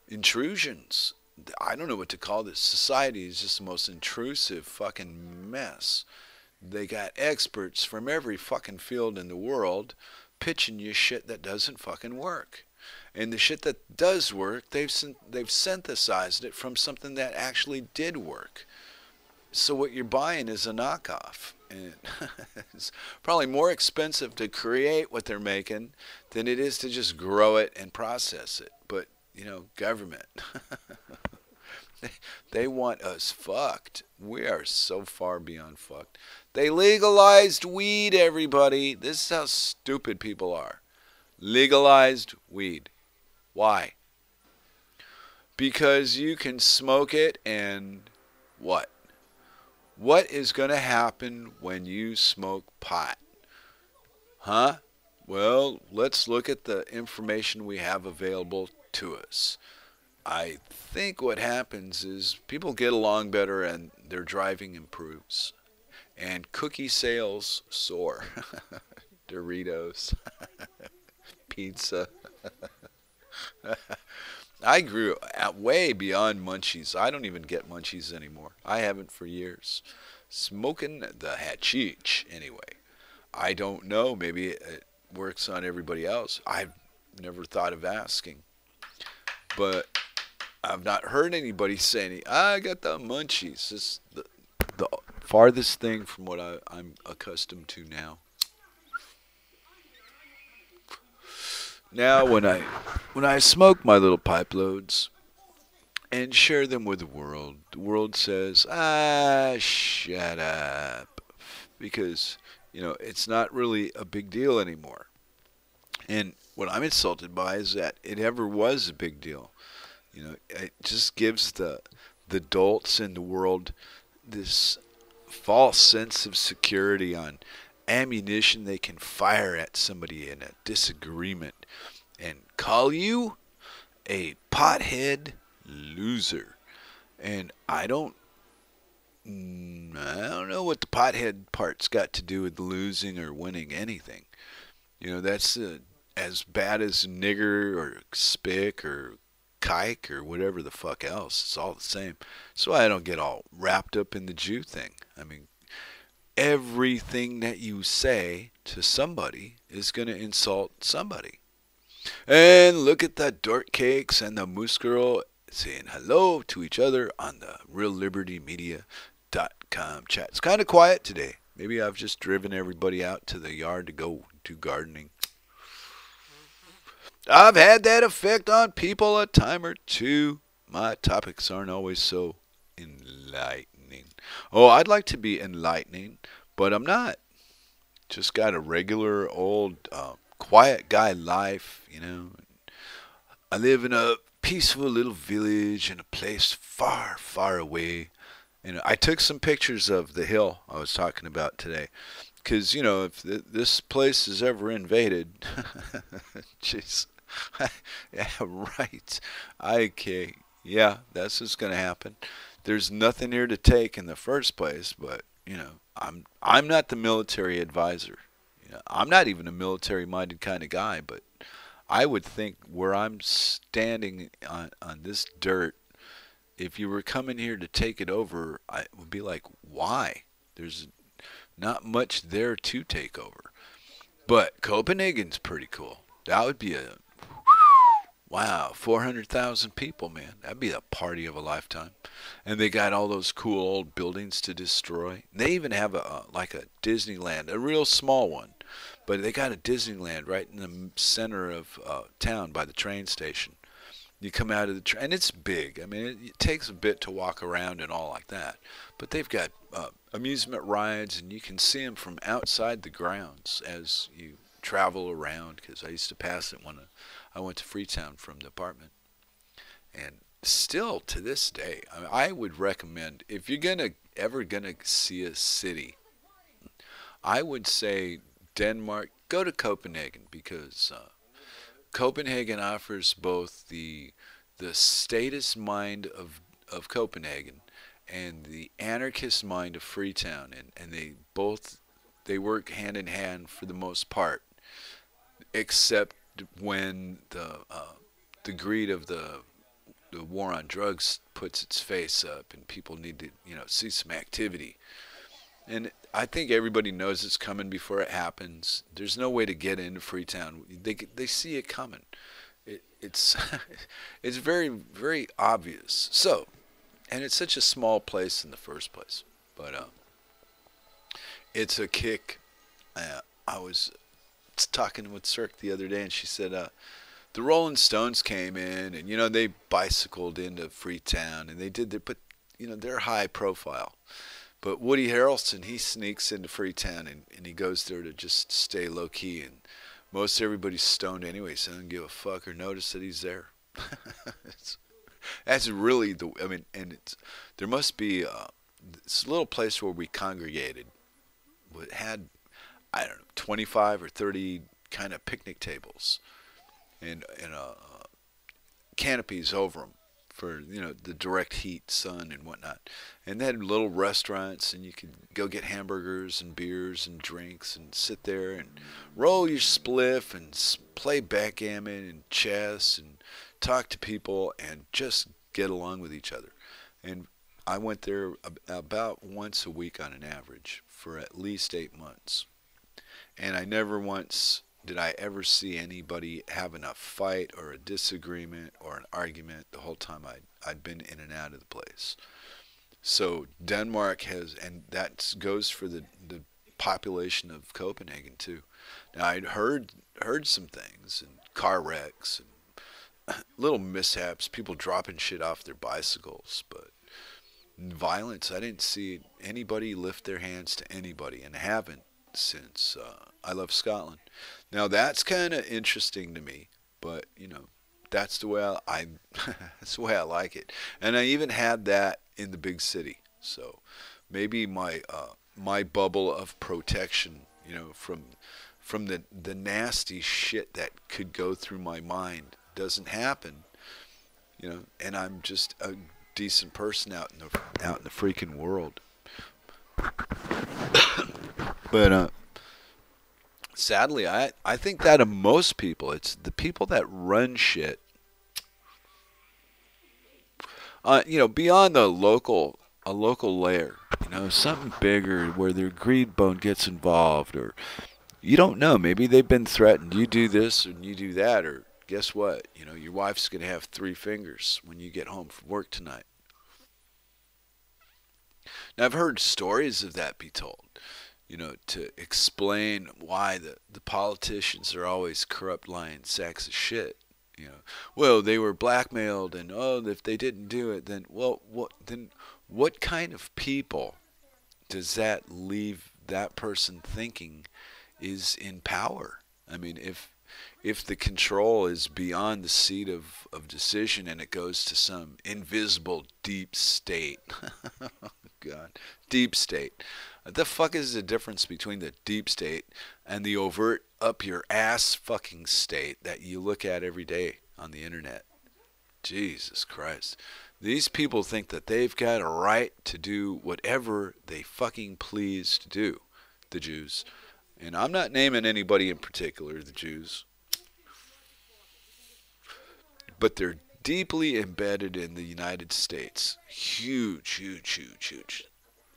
intrusions. I don't know what to call this. Society is just the most intrusive fucking mess. They got experts from every fucking field in the world pitching you shit that doesn't fucking work. And the shit that does work, they've, they've synthesized it from something that actually did work. So what you're buying is a knockoff. And it's probably more expensive to create what they're making than it is to just grow it and process it. But, you know, government, they, they want us fucked. We are so far beyond fucked. They legalized weed, everybody. This is how stupid people are. Legalized weed. Why? Because you can smoke it and what? What is going to happen when you smoke pot? Huh? Well, let's look at the information we have available to us. I think what happens is people get along better and their driving improves. And cookie sales soar. Doritos. Pizza. I grew out way beyond munchies. I don't even get munchies anymore. I haven't for years. Smoking the hatchich, anyway. I don't know. Maybe it works on everybody else. I've never thought of asking. But I've not heard anybody say, any, I got the munchies. It's the, the farthest thing from what I, I'm accustomed to now. Now when I when I smoke my little pipe loads and share them with the world, the world says, ah, shut up. Because, you know, it's not really a big deal anymore. And what I'm insulted by is that it ever was a big deal. You know, it just gives the the adults in the world this false sense of security on ammunition they can fire at somebody in a disagreement and call you a pothead loser. And I don't I don't know what the pothead part's got to do with losing or winning anything. You know, that's uh, as bad as nigger or spick or kike or whatever the fuck else. It's all the same. So I don't get all wrapped up in the Jew thing. I mean, everything that you say to somebody is going to insult somebody. And look at the Dork Cakes and the Moose Girl saying hello to each other on the Real Liberty Media dot com chat. It's kind of quiet today. Maybe I've just driven everybody out to the yard to go do gardening. I've had that effect on people a time or two. My topics aren't always so enlightening. Oh, I'd like to be enlightening, but I'm not. Just got a regular old uh, quiet guy life, you know. I live in a peaceful little village in a place far, far away. You know, I took some pictures of the hill I was talking about today. Because, you know, if th this place is ever invaded, jeez, yeah, right, okay, yeah, that's what's going to happen. There's nothing here to take in the first place, but, you know, I'm I'm not the military advisor. You know, I'm not even a military-minded kind of guy, but I would think where I'm standing on, on this dirt, if you were coming here to take it over, I would be like, why? There's not much there to take over. But Copenhagen's pretty cool. That would be a, wow, four hundred thousand people, man. That'd be a party of a lifetime. And they got all those cool old buildings to destroy. They even have a like a Disneyland, a real small one. But they got a Disneyland right in the center of uh, town by the train station. You come out of the train, and it's big. I mean, it, it takes a bit to walk around and all like that. But they've got uh, amusement rides, and you can see them from outside the grounds as you travel around. Because I used to pass it when I went to Freetown from the apartment. And still, to this day, I mean, I would recommend, if you're gonna ever going to see a city, I would say Denmark, go to Copenhagen, because Uh, Copenhagen offers both the the statist mind of of Copenhagen and the anarchist mind of Freetown, and and they both they work hand in hand for the most part, except when the uh, the greed of the the war on drugs puts its face up and people need to you know see some activity. And I think everybody knows it's coming before it happens. There's no way to get into Freetown. They they see it coming. It, it's it's very very obvious. So, and it's such a small place in the first place. But um, it's a kick. Uh, I was talking with Cirque the other day, and she said uh, the Rolling Stones came in, and you know they bicycled into Freetown, and they did their but you know they're high profile. But Woody Harrelson, he sneaks into Freetown, and, and he goes there to just stay low-key. And most everybody's stoned anyway, so they don't give a fuck or notice that he's there. it's, that's really the, I mean, and it's, there must be uh, this little place where we congregated. It had, I don't know, twenty-five or thirty kind of picnic tables and, and uh, canopies over them, for you know the direct heat, sun, and whatnot. And they had little restaurants, and you could go get hamburgers and beers and drinks and sit there and roll your spliff and play backgammon and chess and talk to people and just get along with each other. And I went there about once a week on an average for at least eight months. And I never once did I ever see anybody having a fight or a disagreement or an argument the whole time I'd, I'd been in and out of the place. So Denmark has, and that goes for the, the population of Copenhagen too. Now I'd heard, heard some things, and car wrecks and little mishaps, people dropping shit off their bicycles, but violence, I didn't see anybody lift their hands to anybody, and haven't since uh, I left Scotland. Now that's kind of interesting to me, but you know, that's the way I, I that's the way I like it. And I even had that in the big city. So maybe my uh, my bubble of protection, you know, from from the the nasty shit that could go through my mind doesn't happen. You know, and I'm just a decent person out in the out in the freaking world. But uh, sadly, I, I think that of most people, it's the people that run shit, uh, you know, beyond the local, a local layer, you know, something bigger where their greed bone gets involved, or you don't know, maybe they've been threatened, you do this and you do that, or guess what, you know, your wife's going to have three fingers when you get home from work tonight. Now, I've heard stories of that be told, you know, to explain why the, the politicians are always corrupt, lying sacks of shit. you know, well, they were blackmailed, and oh, if they didn't do it, then well, what then? What kind of people does that leave that person thinking is in power? I mean, if if the control is beyond the seat of, of decision and it goes to some invisible deep state. God, deep state. What the fuck is the difference between the deep state and the overt up your ass fucking state that you look at every day on the internet? Jesus Christ. These people think that they've got a right to do whatever they fucking please to do, the Jews. And I'm not naming anybody in particular, the Jews. But they're deeply embedded in the United States. Huge, huge, huge, huge.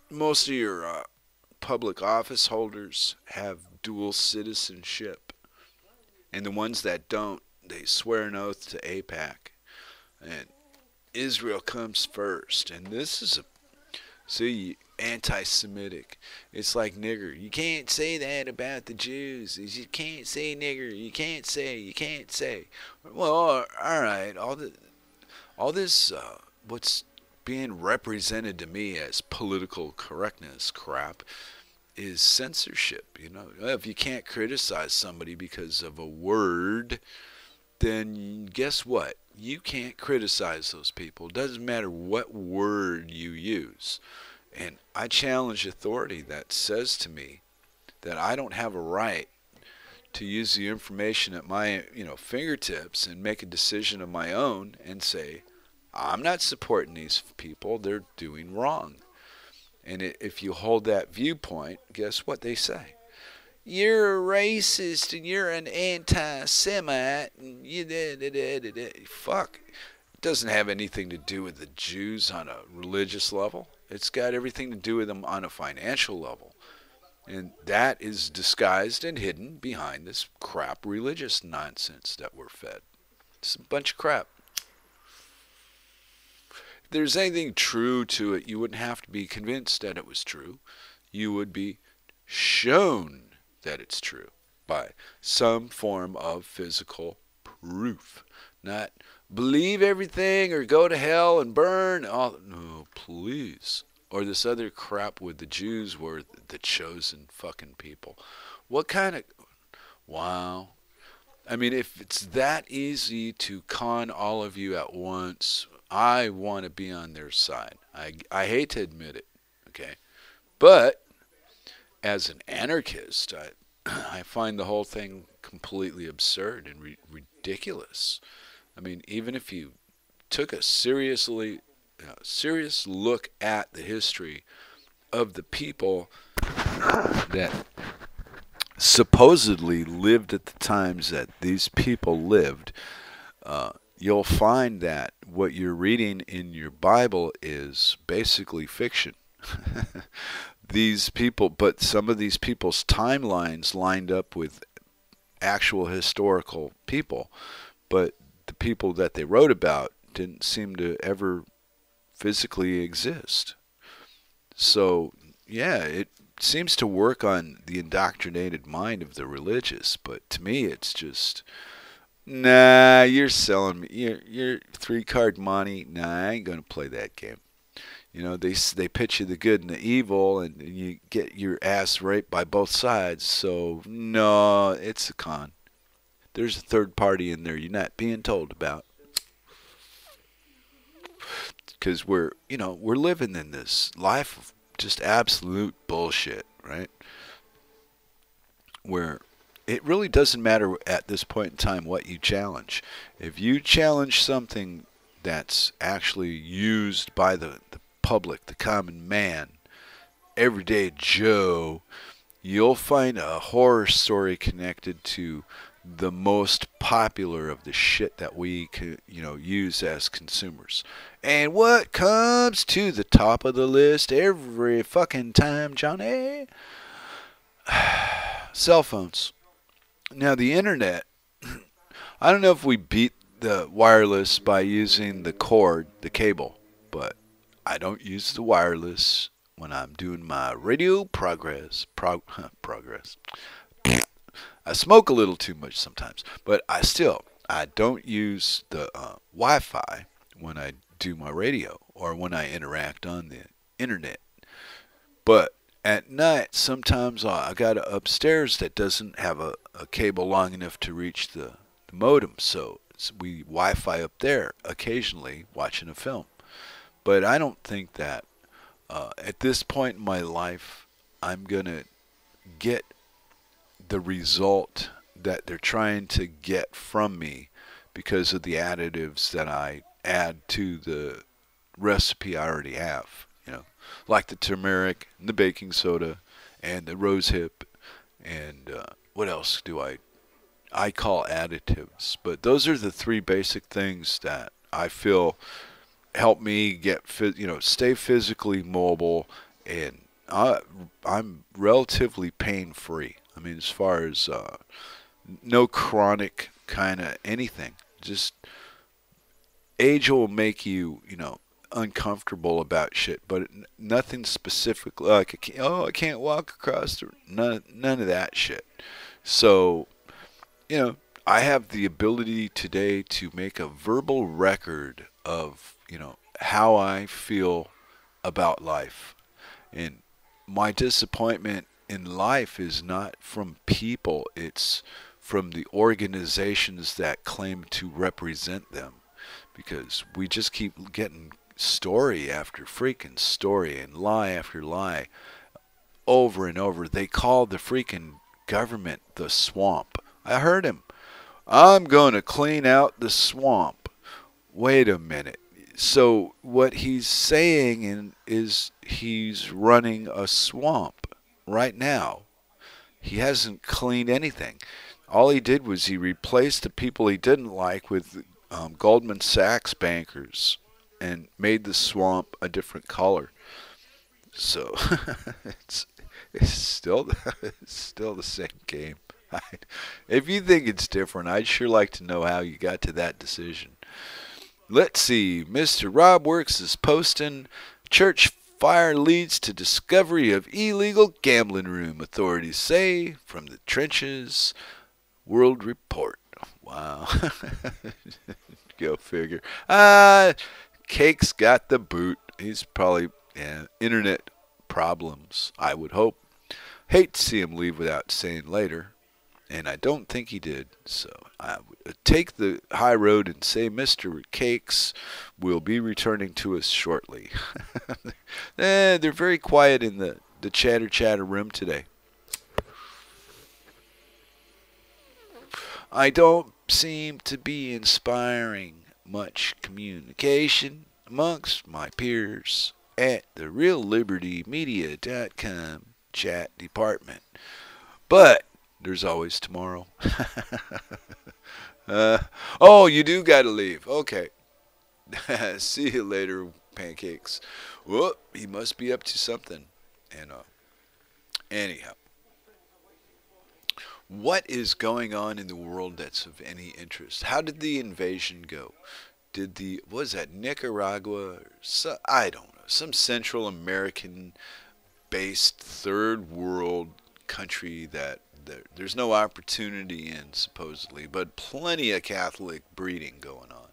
Most of your uh, public office holders have dual citizenship. And the ones that don't, they swear an oath to AIPAC. And Israel comes first. And this is a... See, anti-Semitic. It's like nigger. You can't say that about the Jews. You can't say nigger. You can't say. You can't say. Well, all right. All the, all this, uh, what's being represented to me as political correctness crap, is censorship. You know, if you can't criticize somebody because of a word, then guess what? You can't criticize those people. It doesn't matter what word you use. And I challenge authority that says to me that I don't have a right to use the information at my, you know, fingertips and make a decision of my own and say, I'm not supporting these people. They're doing wrong. And if you hold that viewpoint, guess what they say? You're a racist and you're an anti-Semite and you da, da, da, da, da. Fuck. It doesn't have anything to do with the Jews on a religious level. It's got everything to do with them on a financial level. And that is disguised and hidden behind this crap religious nonsense that we're fed. It's a bunch of crap. If there's anything true to it, you wouldn't have to be convinced that it was true. You would be shown that it's true by some form of physical proof. Not believe everything or go to hell and burn. Oh, no, please. Or this other crap with the Jews were the chosen fucking people. What kind of... Wow. I mean, if it's that easy to con all of you at once, I want to be on their side. I, I hate to admit it, okay? But... as an anarchist, I, I find the whole thing completely absurd and re ridiculous. I mean, even if you took a seriously, uh, serious look at the history of the people that supposedly lived at the times that these people lived, uh, you'll find that what you're reading in your Bible is basically fiction. These people, but some of these people's timelines lined up with actual historical people, but the people that they wrote about didn't seem to ever physically exist. So, yeah, it seems to work on the indoctrinated mind of the religious, but to me it's just, nah, you're selling me, you're, you're three-card money, nah, I ain't going to play that game. You know, they they pitch you the good and the evil, and you get your ass raped by both sides. So, no, it's a con. There's a third party in there you're not being told about. Because we're, you know, we're living in this life of just absolute bullshit, right? Where it really doesn't matter at this point in time what you challenge. If you challenge something that's actually used by the, the public, the common man, everyday Joe, you'll find a horror story connected to the most popular of the shit that we you know use as consumers. And what comes to the top of the list every fucking time, Johnny? Cell phones. Now the internet, I don't know if we beat the wireless by using the cord, the cable, but I don't use the wireless when I'm doing my radio progress prog progress. I smoke a little too much sometimes, but I still I don't use the uh, Wi-Fi when I do my radio or when I interact on the internet. But at night, sometimes I got upstairs that doesn't have a, a cable long enough to reach the, the modem, so we Wi-Fi up there occasionally watching a film. But I don't think that uh, at this point in my life I'm gonna get the result that they're trying to get from me because of the additives that I add to the recipe I already have. You know, like the turmeric, and the baking soda, and the rose hip, and uh, what else do I? I call additives, but those are the three basic things that I feel help me get, you know, stay physically mobile, and I, I'm relatively pain-free. I mean, as far as uh, no chronic kind of anything. Just age will make you, you know, uncomfortable about shit, but nothing specific like, oh, I can't walk across the, none, none of that shit. So, you know, I have the ability today to make a verbal record of, you know, how I feel about life. And my disappointment in life is not from people, it's from the organizations that claim to represent them, because we just keep getting story after freaking story and lie after lie over and over. They call the freaking government the swamp. I heard him. I'm going to clean out the swamp. Wait a minute. So what he's saying in, is he's running a swamp right now. He hasn't cleaned anything. All he did was he replaced the people he didn't like with um, Goldman Sachs bankers and made the swamp a different color. So it's, it's, still, it's still the same game. I, if you think it's different, I'd sure like to know how you got to that decision. Let's see. Mister Rob Works is posting, church fire leads to discovery of illegal gambling room, authorities say, from the trenches, World Report. Wow. Go figure. Uh, Cake's got the boot. He's probably yeah, internet problems, I would hope. Hate to see him leave without saying later. And I don't think he did, so I would take the high road and say Mister Cakes will be returning to us shortly. eh, they're very quiet in the, the chatter chatter room today. I don't seem to be inspiring much communication amongst my peers at the real liberty media dot com chat department. But there's always tomorrow. uh, oh, you do got to leave. Okay. See you later, pancakes. Whoop, he must be up to something. And uh, anyhow, what is going on in the world that's of any interest? How did the invasion go? Did the, what was that, Nicaragua? Some, I don't know. Some Central American-based third world country that There, there's no opportunity in, supposedly, but plenty of Catholic breeding going on,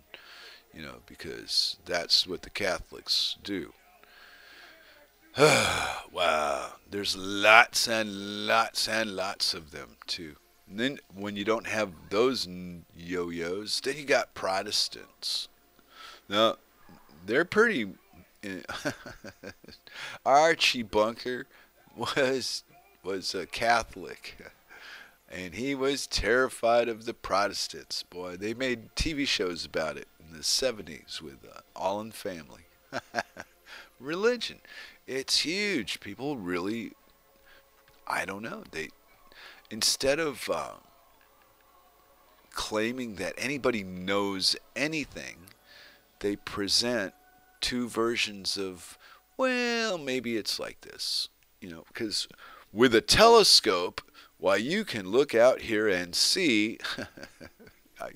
you know, because that's what the Catholics do. Wow, there's lots and lots and lots of them, too. And then when you don't have those yo-yos, then you got Protestants. Now, they're pretty... Archie Bunker was, was a Catholic. And he was terrified of the Protestants. Boy, they made T V shows about it in the seventies with uh, All in the Family. Religion. It's huge. People really, I don't know. They instead of uh, claiming that anybody knows anything, they present two versions of, well, maybe it's like this. You know, because with a telescope, why, you can look out here and see. I,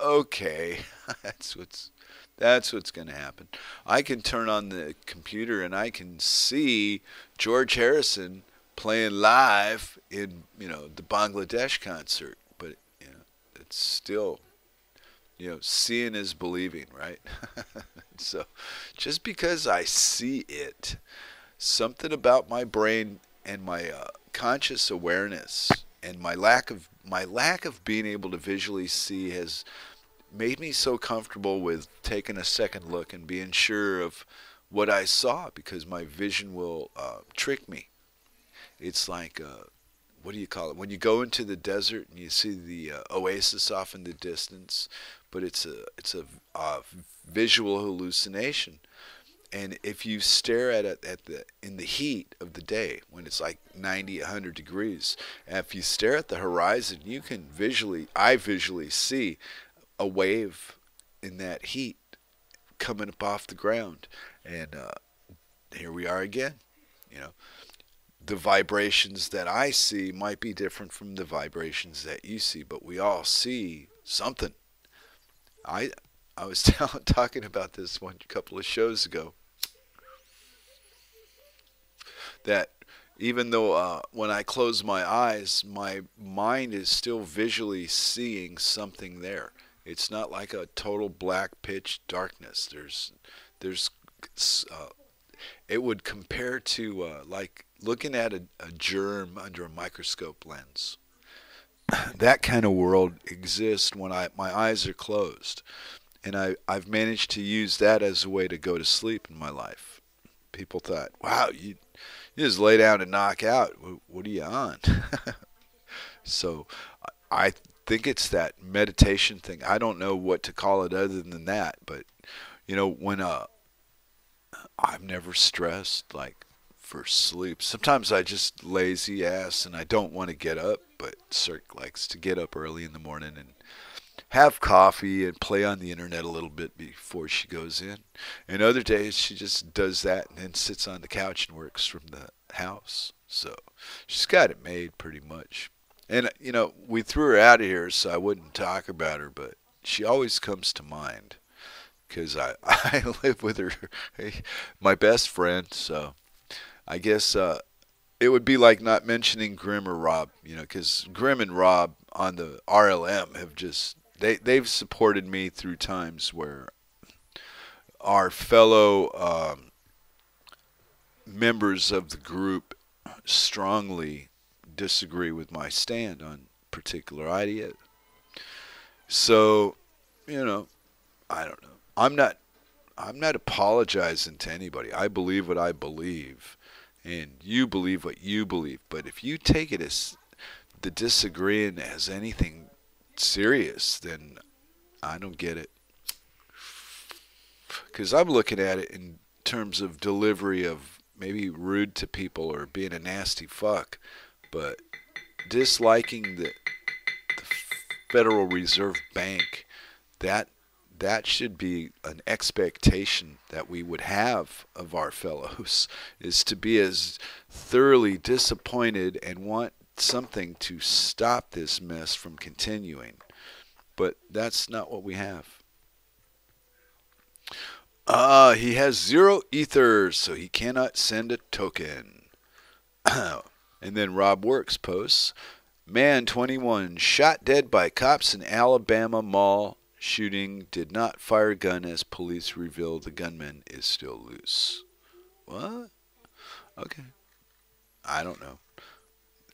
okay, that's what's that's what's going to happen. I can turn on the computer and I can see George Harrison playing live in, you know, the Bangladesh concert, but you know, it's still you know, seeing is believing, right? So just because I see it, something about my brain and my uh, conscious awareness and my lack of my lack of being able to visually see has made me so comfortable with taking a second look and being sure of what I saw, because my vision will uh, trick me. It's like, uh, what do you call it? When you go into the desert and you see the uh, oasis off in the distance, but it's a, it's a uh, visual hallucination. And if you stare at it at the, in the heat of the day, when it's like ninety, a hundred degrees, if you stare at the horizon, you can visually, I visually see a wave in that heat coming up off the ground. And uh, here we are again, you know. The vibrations that I see might be different from the vibrations that you see, but we all see something. I I was talking about this one a couple of shows ago, that even though uh, when I close my eyes, my mind is still visually seeing something there. It's not like a total black pitch darkness. There's, there's, uh, it would compare to uh, like looking at a, a germ under a microscope lens. That kind of world exists when I my eyes are closed, and I I've managed to use that as a way to go to sleep in my life. People thought, "Wow, you, you just lay down and knock out. What, what are you on?" So, I think it's that meditation thing. I don't know what to call it other than that, but you know, when uh, I've never stressed like for sleep. Sometimes I just lazy ass and I don't want to get up, but Cirque likes to get up early in the morning and have coffee and play on the internet a little bit before she goes in. And other days she just does that and then sits on the couch and works from the house. So she's got it made pretty much. And you know, we threw her out of here so I wouldn't talk about her, but she always comes to mind because I, I live with her, my best friend, so I guess uh, it would be like not mentioning Grim or Rob, you know, because Grim and Rob on the R L M have just, they, they've supported me through times where our fellow um, members of the group strongly disagree with my stand on particular idea. So, you know, I don't know. I'm not, I'm not apologizing to anybody. I believe what I believe. And you believe what you believe. But if you take it as the disagreeing as anything serious, then I don't get it. Because I'm looking at it in terms of delivery of maybe rude to people or being a nasty fuck. But disliking the, the Federal Reserve Bank, that, that should be an expectation that we would have of our fellows, is to be as thoroughly disappointed and want something to stop this mess from continuing. But that's not what we have. Ah, uh, he has zero ether, so he cannot send a token. And then Rob Works posts, man twenty-one shot dead by cops in Alabama mall. Shooting did not fire gun as police reveal the gunman is still loose. What? Okay. I don't know.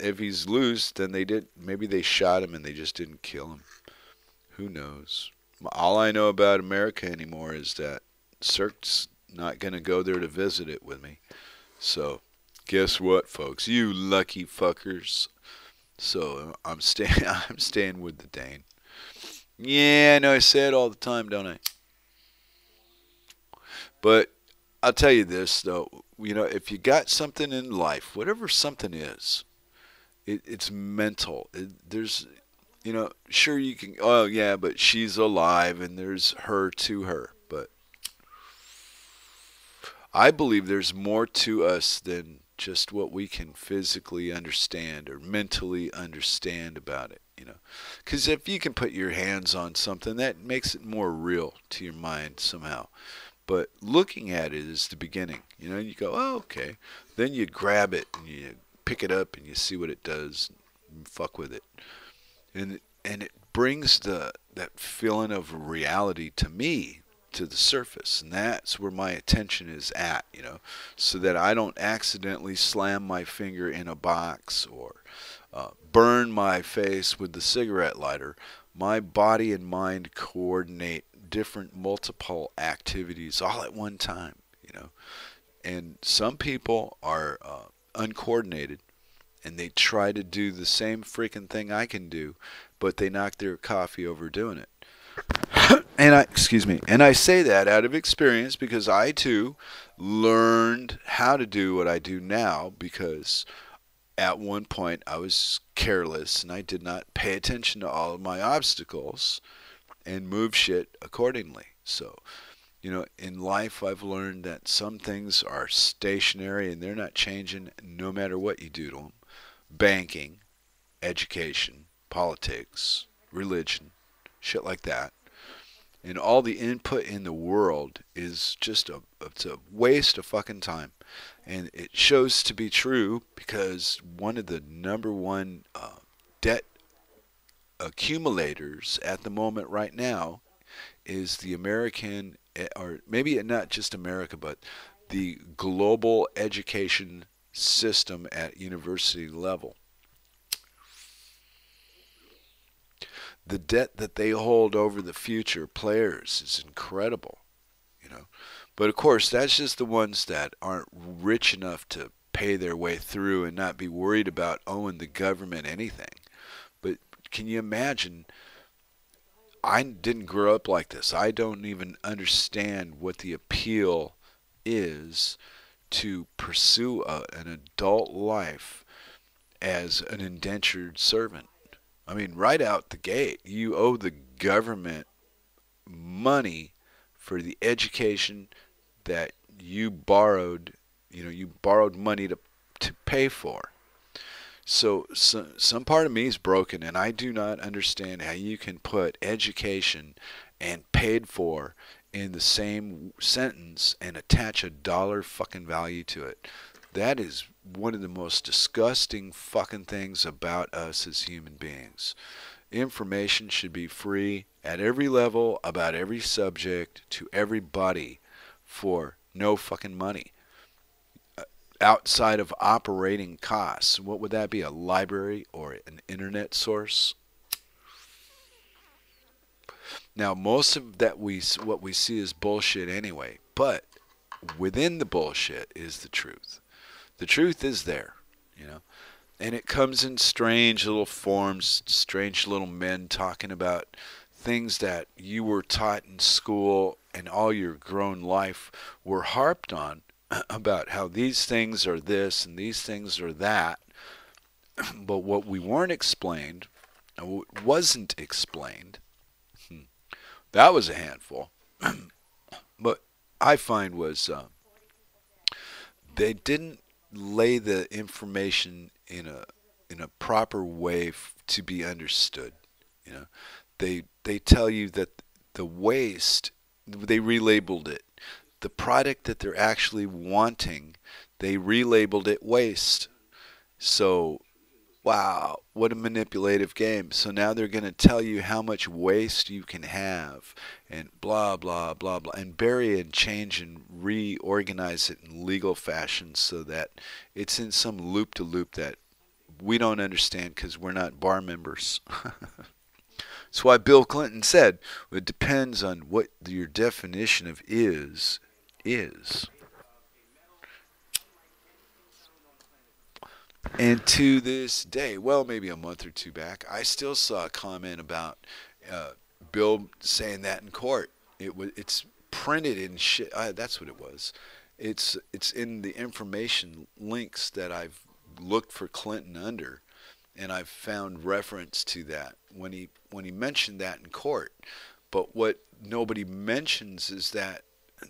If he's loose, then they did. Maybe they shot him and they just didn't kill him. Who knows? All I know about America anymore is that Cirque's not going to go there to visit it with me. So, guess what, folks? You lucky fuckers. So, I'm staying. I'm staying with the Dane. Yeah, I know I say it all the time, don't I? But I'll tell you this, though. You know, if you got something in life, whatever something is, it, it's mental. It, there's, you know, sure you can, oh, yeah, but she's alive and there's her to her. But I believe there's more to us than just what we can physically understand or mentally understand about it. You know, because if you can put your hands on something, that makes it more real to your mind somehow. But looking at it is the beginning. You know, you go, oh, okay. Then you grab it and you pick it up and you see what it does and fuck with it. And and it brings the, that feeling of reality to me to the surface, and that's where my attention is at, you know, so that I don't accidentally slam my finger in a box or uh, burn my face with the cigarette lighter. My body and mind coordinate different multiple activities all at one time, you know, and some people are uh, uncoordinated, and they try to do the same freaking thing I can do, but they knock their coffee over doing it. And I, excuse me, and I say that out of experience, because I too learned how to do what I do now, because at one point I was careless and I did not pay attention to all of my obstacles and move shit accordingly. So, you know, in life I've learned that some things are stationary and they're not changing no matter what you do to them. Banking, education, politics, religion, shit like that. And all the input in the world is just a, it's a waste of fucking time. And it shows to be true, because one of the number one uh, debt accumulators at the moment right now is the American, or maybe not just America, but the global education system at university level. The debt that they hold over the future players is incredible, you know. But of course, that's just the ones that aren't rich enough to pay their way through and not be worried about owing the government anything. But can you imagine? I didn't grow up like this. I don't even understand what the appeal is to pursue a, an adult life as an indentured servant. I mean, right out the gate, you owe the government money for the education that you borrowed, you know, you borrowed money to, to pay for. So, so some part of me is broken, and I do not understand how you can put education and paid for in the same sentence and attach a dollar fucking value to it. That is one of the most disgusting fucking things about us as human beings. Information should be free at every level, about every subject, to everybody, for no fucking money. Outside of operating costs, what would that be? A library or an internet source? Now, most of that we what we see is bullshit anyway, but within the bullshit is the truth. The truth is there, you know, and it comes in strange little forms, strange little men talking about things that you were taught in school and all your grown life were harped on, about how these things are this and these things are that. But what we weren't explained, and what wasn't explained, that was a handful. But I find was uh, they didn't lay the information in a in a proper way f to be understood. You know, they they tell you that the waste, they relabeled it. The product that they're actually wanting, they relabeled it waste. So, wow, what a manipulative game. So now they're going to tell you how much waste you can have and blah, blah, blah, blah, and bury and change and reorganize it in legal fashion so that it's in some loop-de-loop that we don't understand because we're not bar members. That's why Bill Clinton said, it depends on what your definition of is, is. And to this day, well, maybe a month or two back, I still saw a comment about uh, Bill saying that in court. It was, it's printed in shit. Uh, that's what it was. It's, it's in the information links that I've looked for Clinton under. And I've found reference to that when he when he mentioned that in court. But what nobody mentions is that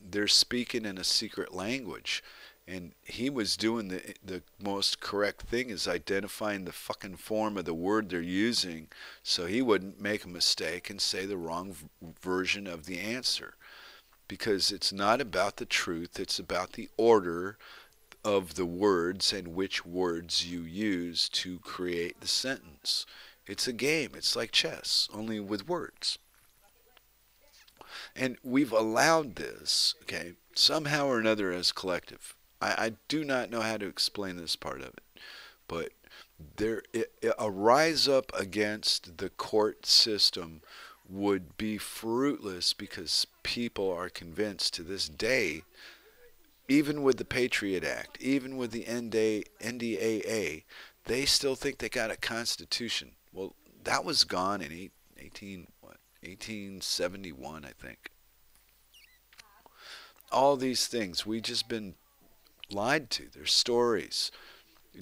they're speaking in a secret language, and he was doing the the most correct thing is identifying the fucking form of the word they're using, so he wouldn't make a mistake and say the wrong v version of the answer, because it's not about the truth; it's about the order of the words and which words you use to create the sentence. It's a game. It's like chess, only with words. And we've allowed this, okay, somehow or another as collective. I, I do not know how to explain this part of it, but there it, a rise up against the court system would be fruitless because people are convinced to this day, even with the Patriot Act, even with the N D A, N D A A, they still think they got a constitution. Well, that was gone in eighteen, what, eighteen seventy-one, I think. All these things, we've just been lied to. They're stories.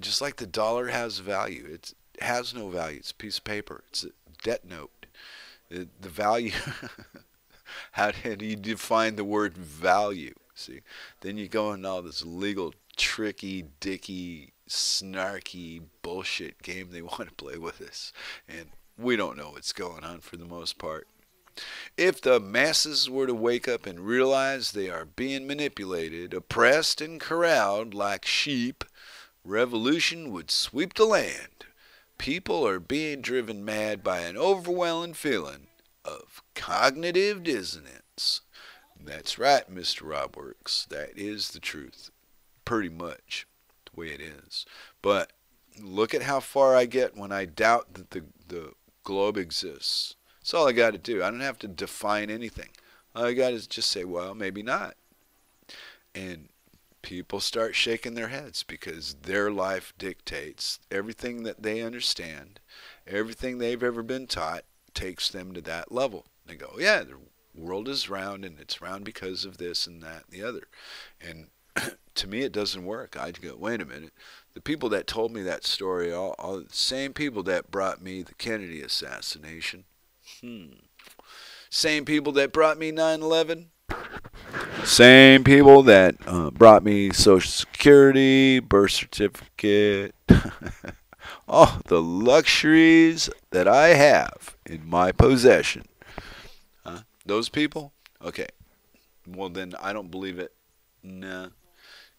Just like the dollar has value. It has no value. It's a piece of paper. It's a debt note. It, the value, how do you define the word value? See, then you go into all this legal, tricky, dicky, snarky bullshit game they want to play with us, and we don't know what's going on for the most part. If the masses were to wake up and realize they are being manipulated, oppressed, and corralled like sheep, revolution would sweep the land. People are being driven mad by an overwhelming feeling of cognitive dissonance. That's right, Mister Rob Works. That is the truth, pretty much the way it is. But look at how far I get when I doubt that the, the globe exists. That's all I got to do. I don't have to define anything. All I got is just say, well, maybe not. And people start shaking their heads because their life dictates everything that they understand, everything they've ever been taught takes them to that level. They go, yeah, the world is round and it's round because of this and that and the other. And to me, it doesn't work. I go, wait a minute. The people that told me that story are the same people that brought me the Kennedy assassination. Hmm. Same people that brought me nine eleven. Same people that uh, brought me Social Security, birth certificate, all the luxuries that I have in my possession. Huh? Those people? Okay. Well, then I don't believe it. Nah.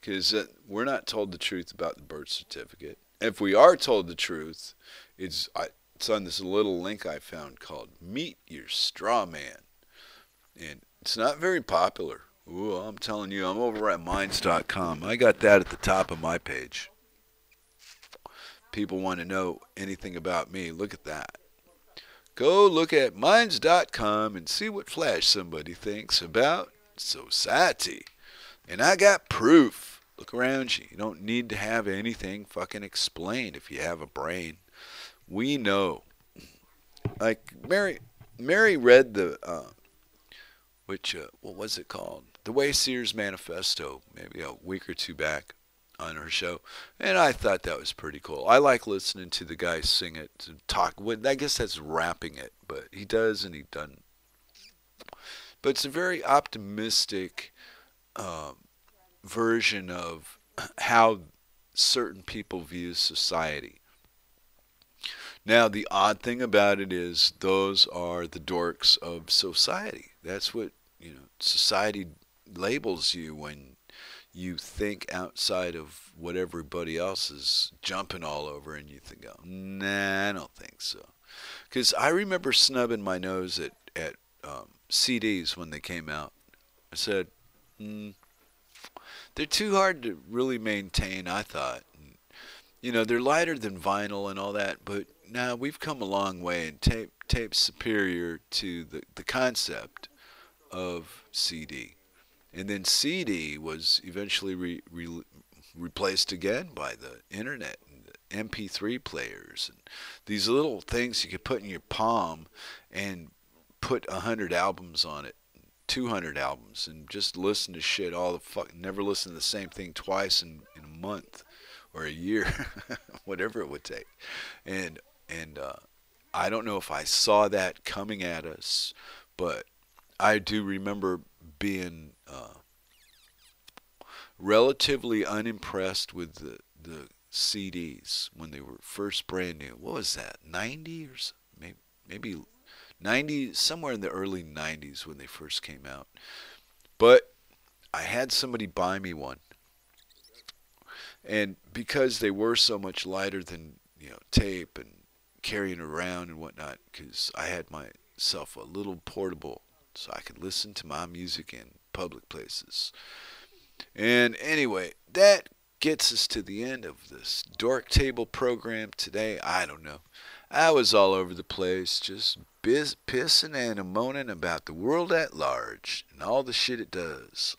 Because uh, we're not told the truth about the birth certificate. If we are told the truth, it's, I, it's on this little link I found called Meet Your Straw Man. And it's not very popular. Ooh, I'm telling you, I'm over at Minds dot com. I got that at the top of my page. People want to know anything about me. Look at that. Go look at Minds dot com and see what Flash somebody thinks about society. And I got proof. Look around you. You don't need to have anything fucking explained if you have a brain. We know. Like, Mary, Mary read the... Uh, Which, uh, what was it called? The Wayseer's Manifesto, maybe a week or two back on her show. And I thought that was pretty cool. I like listening to the guy sing it, and talk. I guess that's rapping it, but he does and he doesn't. But it's a very optimistic um, version of how certain people view society. Now, the odd thing about it is those are the dorks of society. That's what... You know, society labels you when you think outside of what everybody else is jumping all over, and you think, oh, nah, I don't think so. Because I remember snubbing my nose at, at um, C Ds when they came out. I said, mm, they're too hard to really maintain, I thought. And, you know, they're lighter than vinyl and all that, but now nah, we've come a long way, and tape tape's superior to the, the concept of C D. And then C D was eventually re, re, replaced again by the internet and the M P three players and these little things you could put in your palm and put a hundred albums on it, two hundred albums, and just listen to shit all the fuck, never listen to the same thing twice in, in a month or a year, whatever it would take. And and uh, I don't know if I saw that coming at us, but I do remember being uh, relatively unimpressed with the, the C Ds when they were first brand new. What was that, ninety or so? Maybe, maybe ninety, somewhere in the early nineties when they first came out. But I had somebody buy me one. And because they were so much lighter than, you know, tape and carrying around and whatnot, because I had myself a little portable so I could listen to my music in public places. And anyway, that gets us to the end of this Dork Table program today. I don't know. I was all over the place, just biz- pissing and a-moaning about the world at large and all the shit it does.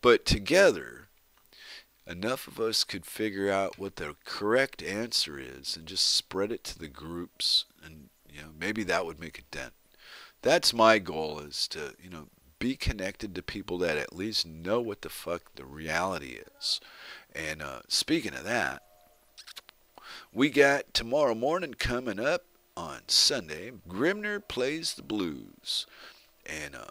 But together, enough of us could figure out what the correct answer is and just spread it to the groups, and you know, maybe that would make a dent. That's my goal, is to, you know, be connected to people that at least know what the fuck the reality is. And uh, speaking of that, we got tomorrow morning coming up on Sunday. Grimnir plays the blues. And uh,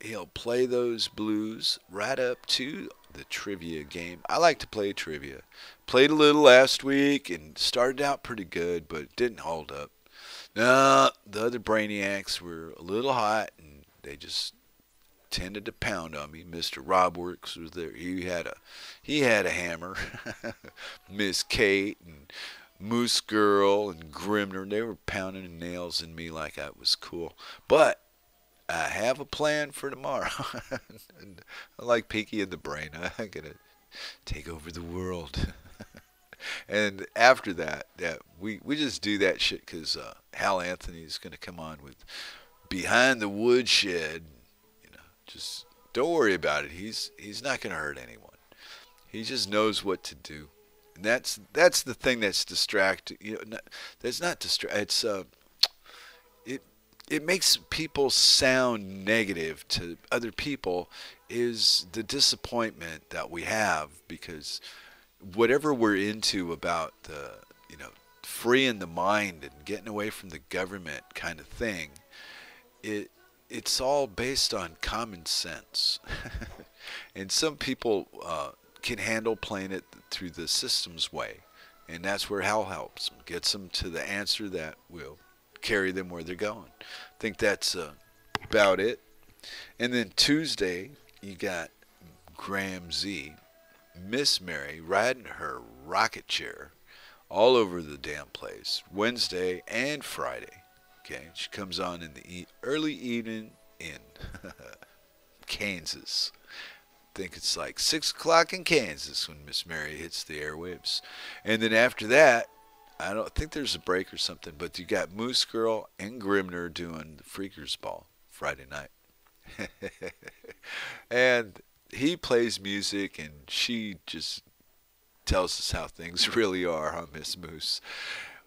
he'll play those blues right up to the trivia game. I like to play trivia. Played a little last week and started out pretty good, but didn't hold up. Nah, the other brainiacs were a little hot, and they just tended to pound on me. Mister Rob Works was there. He had a he had a hammer. Miss Kate and Moose Girl and Grimnir, they were pounding nails in me like I was cool. But I have a plan for tomorrow. I like Pinky in the Brain. I'm gonna take over the world. And after that, that we we just do that shit because uh, Hal Anthony is gonna come on with Behind the Woodshed. Just don't worry about it. He's he's not going to hurt anyone. He just knows what to do, and that's that's the thing that's distracting. You know, not, that's not distract. It's uh, it it makes people sound negative to other people. Is the disappointment that we have because whatever we're into about the you know freeing the mind and getting away from the government kind of thing, it. It's all based on common sense. And some people uh, can handle playing it through the systems way. And that's where Hal helps them, gets them to the answer that will carry them where they're going. I think that's uh, about it. And then Tuesday, you got Graham Z, Miss Mary, riding her rocket chair all over the damn place, Wednesday and Friday. Okay, she comes on in the e early evening in Kansas. I think it's like six o'clock in Kansas when Miss Mary hits the airwaves. And then after that, I don't I think there's a break or something, but you got Moose Girl and Grimnir doing the Freakers Ball Friday night. And he plays music, and she just tells us how things really are, huh, Miss Moose?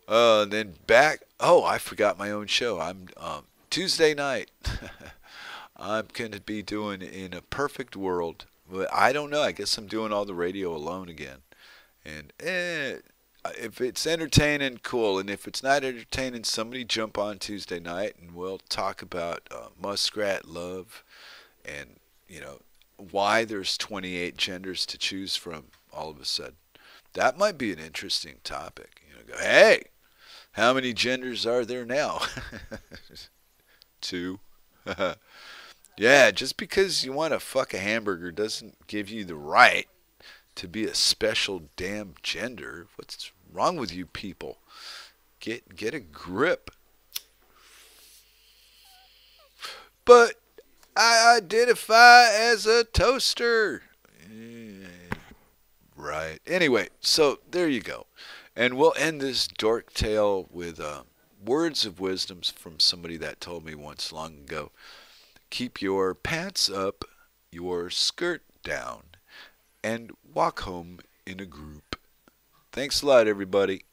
Uh, and then back, oh, I forgot my own show. I'm um, Tuesday night. I'm going to be doing In a Perfect World. I don't know. I guess I'm doing all the radio alone again. And eh, if it's entertaining, cool. And if it's not entertaining, somebody jump on Tuesday night, and we'll talk about uh, muskrat love and, you know, why there's twenty-eight genders to choose from all of a sudden. That might be an interesting topic. You know, go, hey. How many genders are there now? Two. Yeah, just because you want to fuck a hamburger doesn't give you the right to be a special damn gender. What's wrong with you people? Get get a grip. But I identify as a toaster. Right. Anyway, so there you go. And we'll end this dork tale with uh, words of wisdom from somebody that told me once long ago. Keep your pants up, your skirt down, and walk home in a group. Thanks a lot, everybody.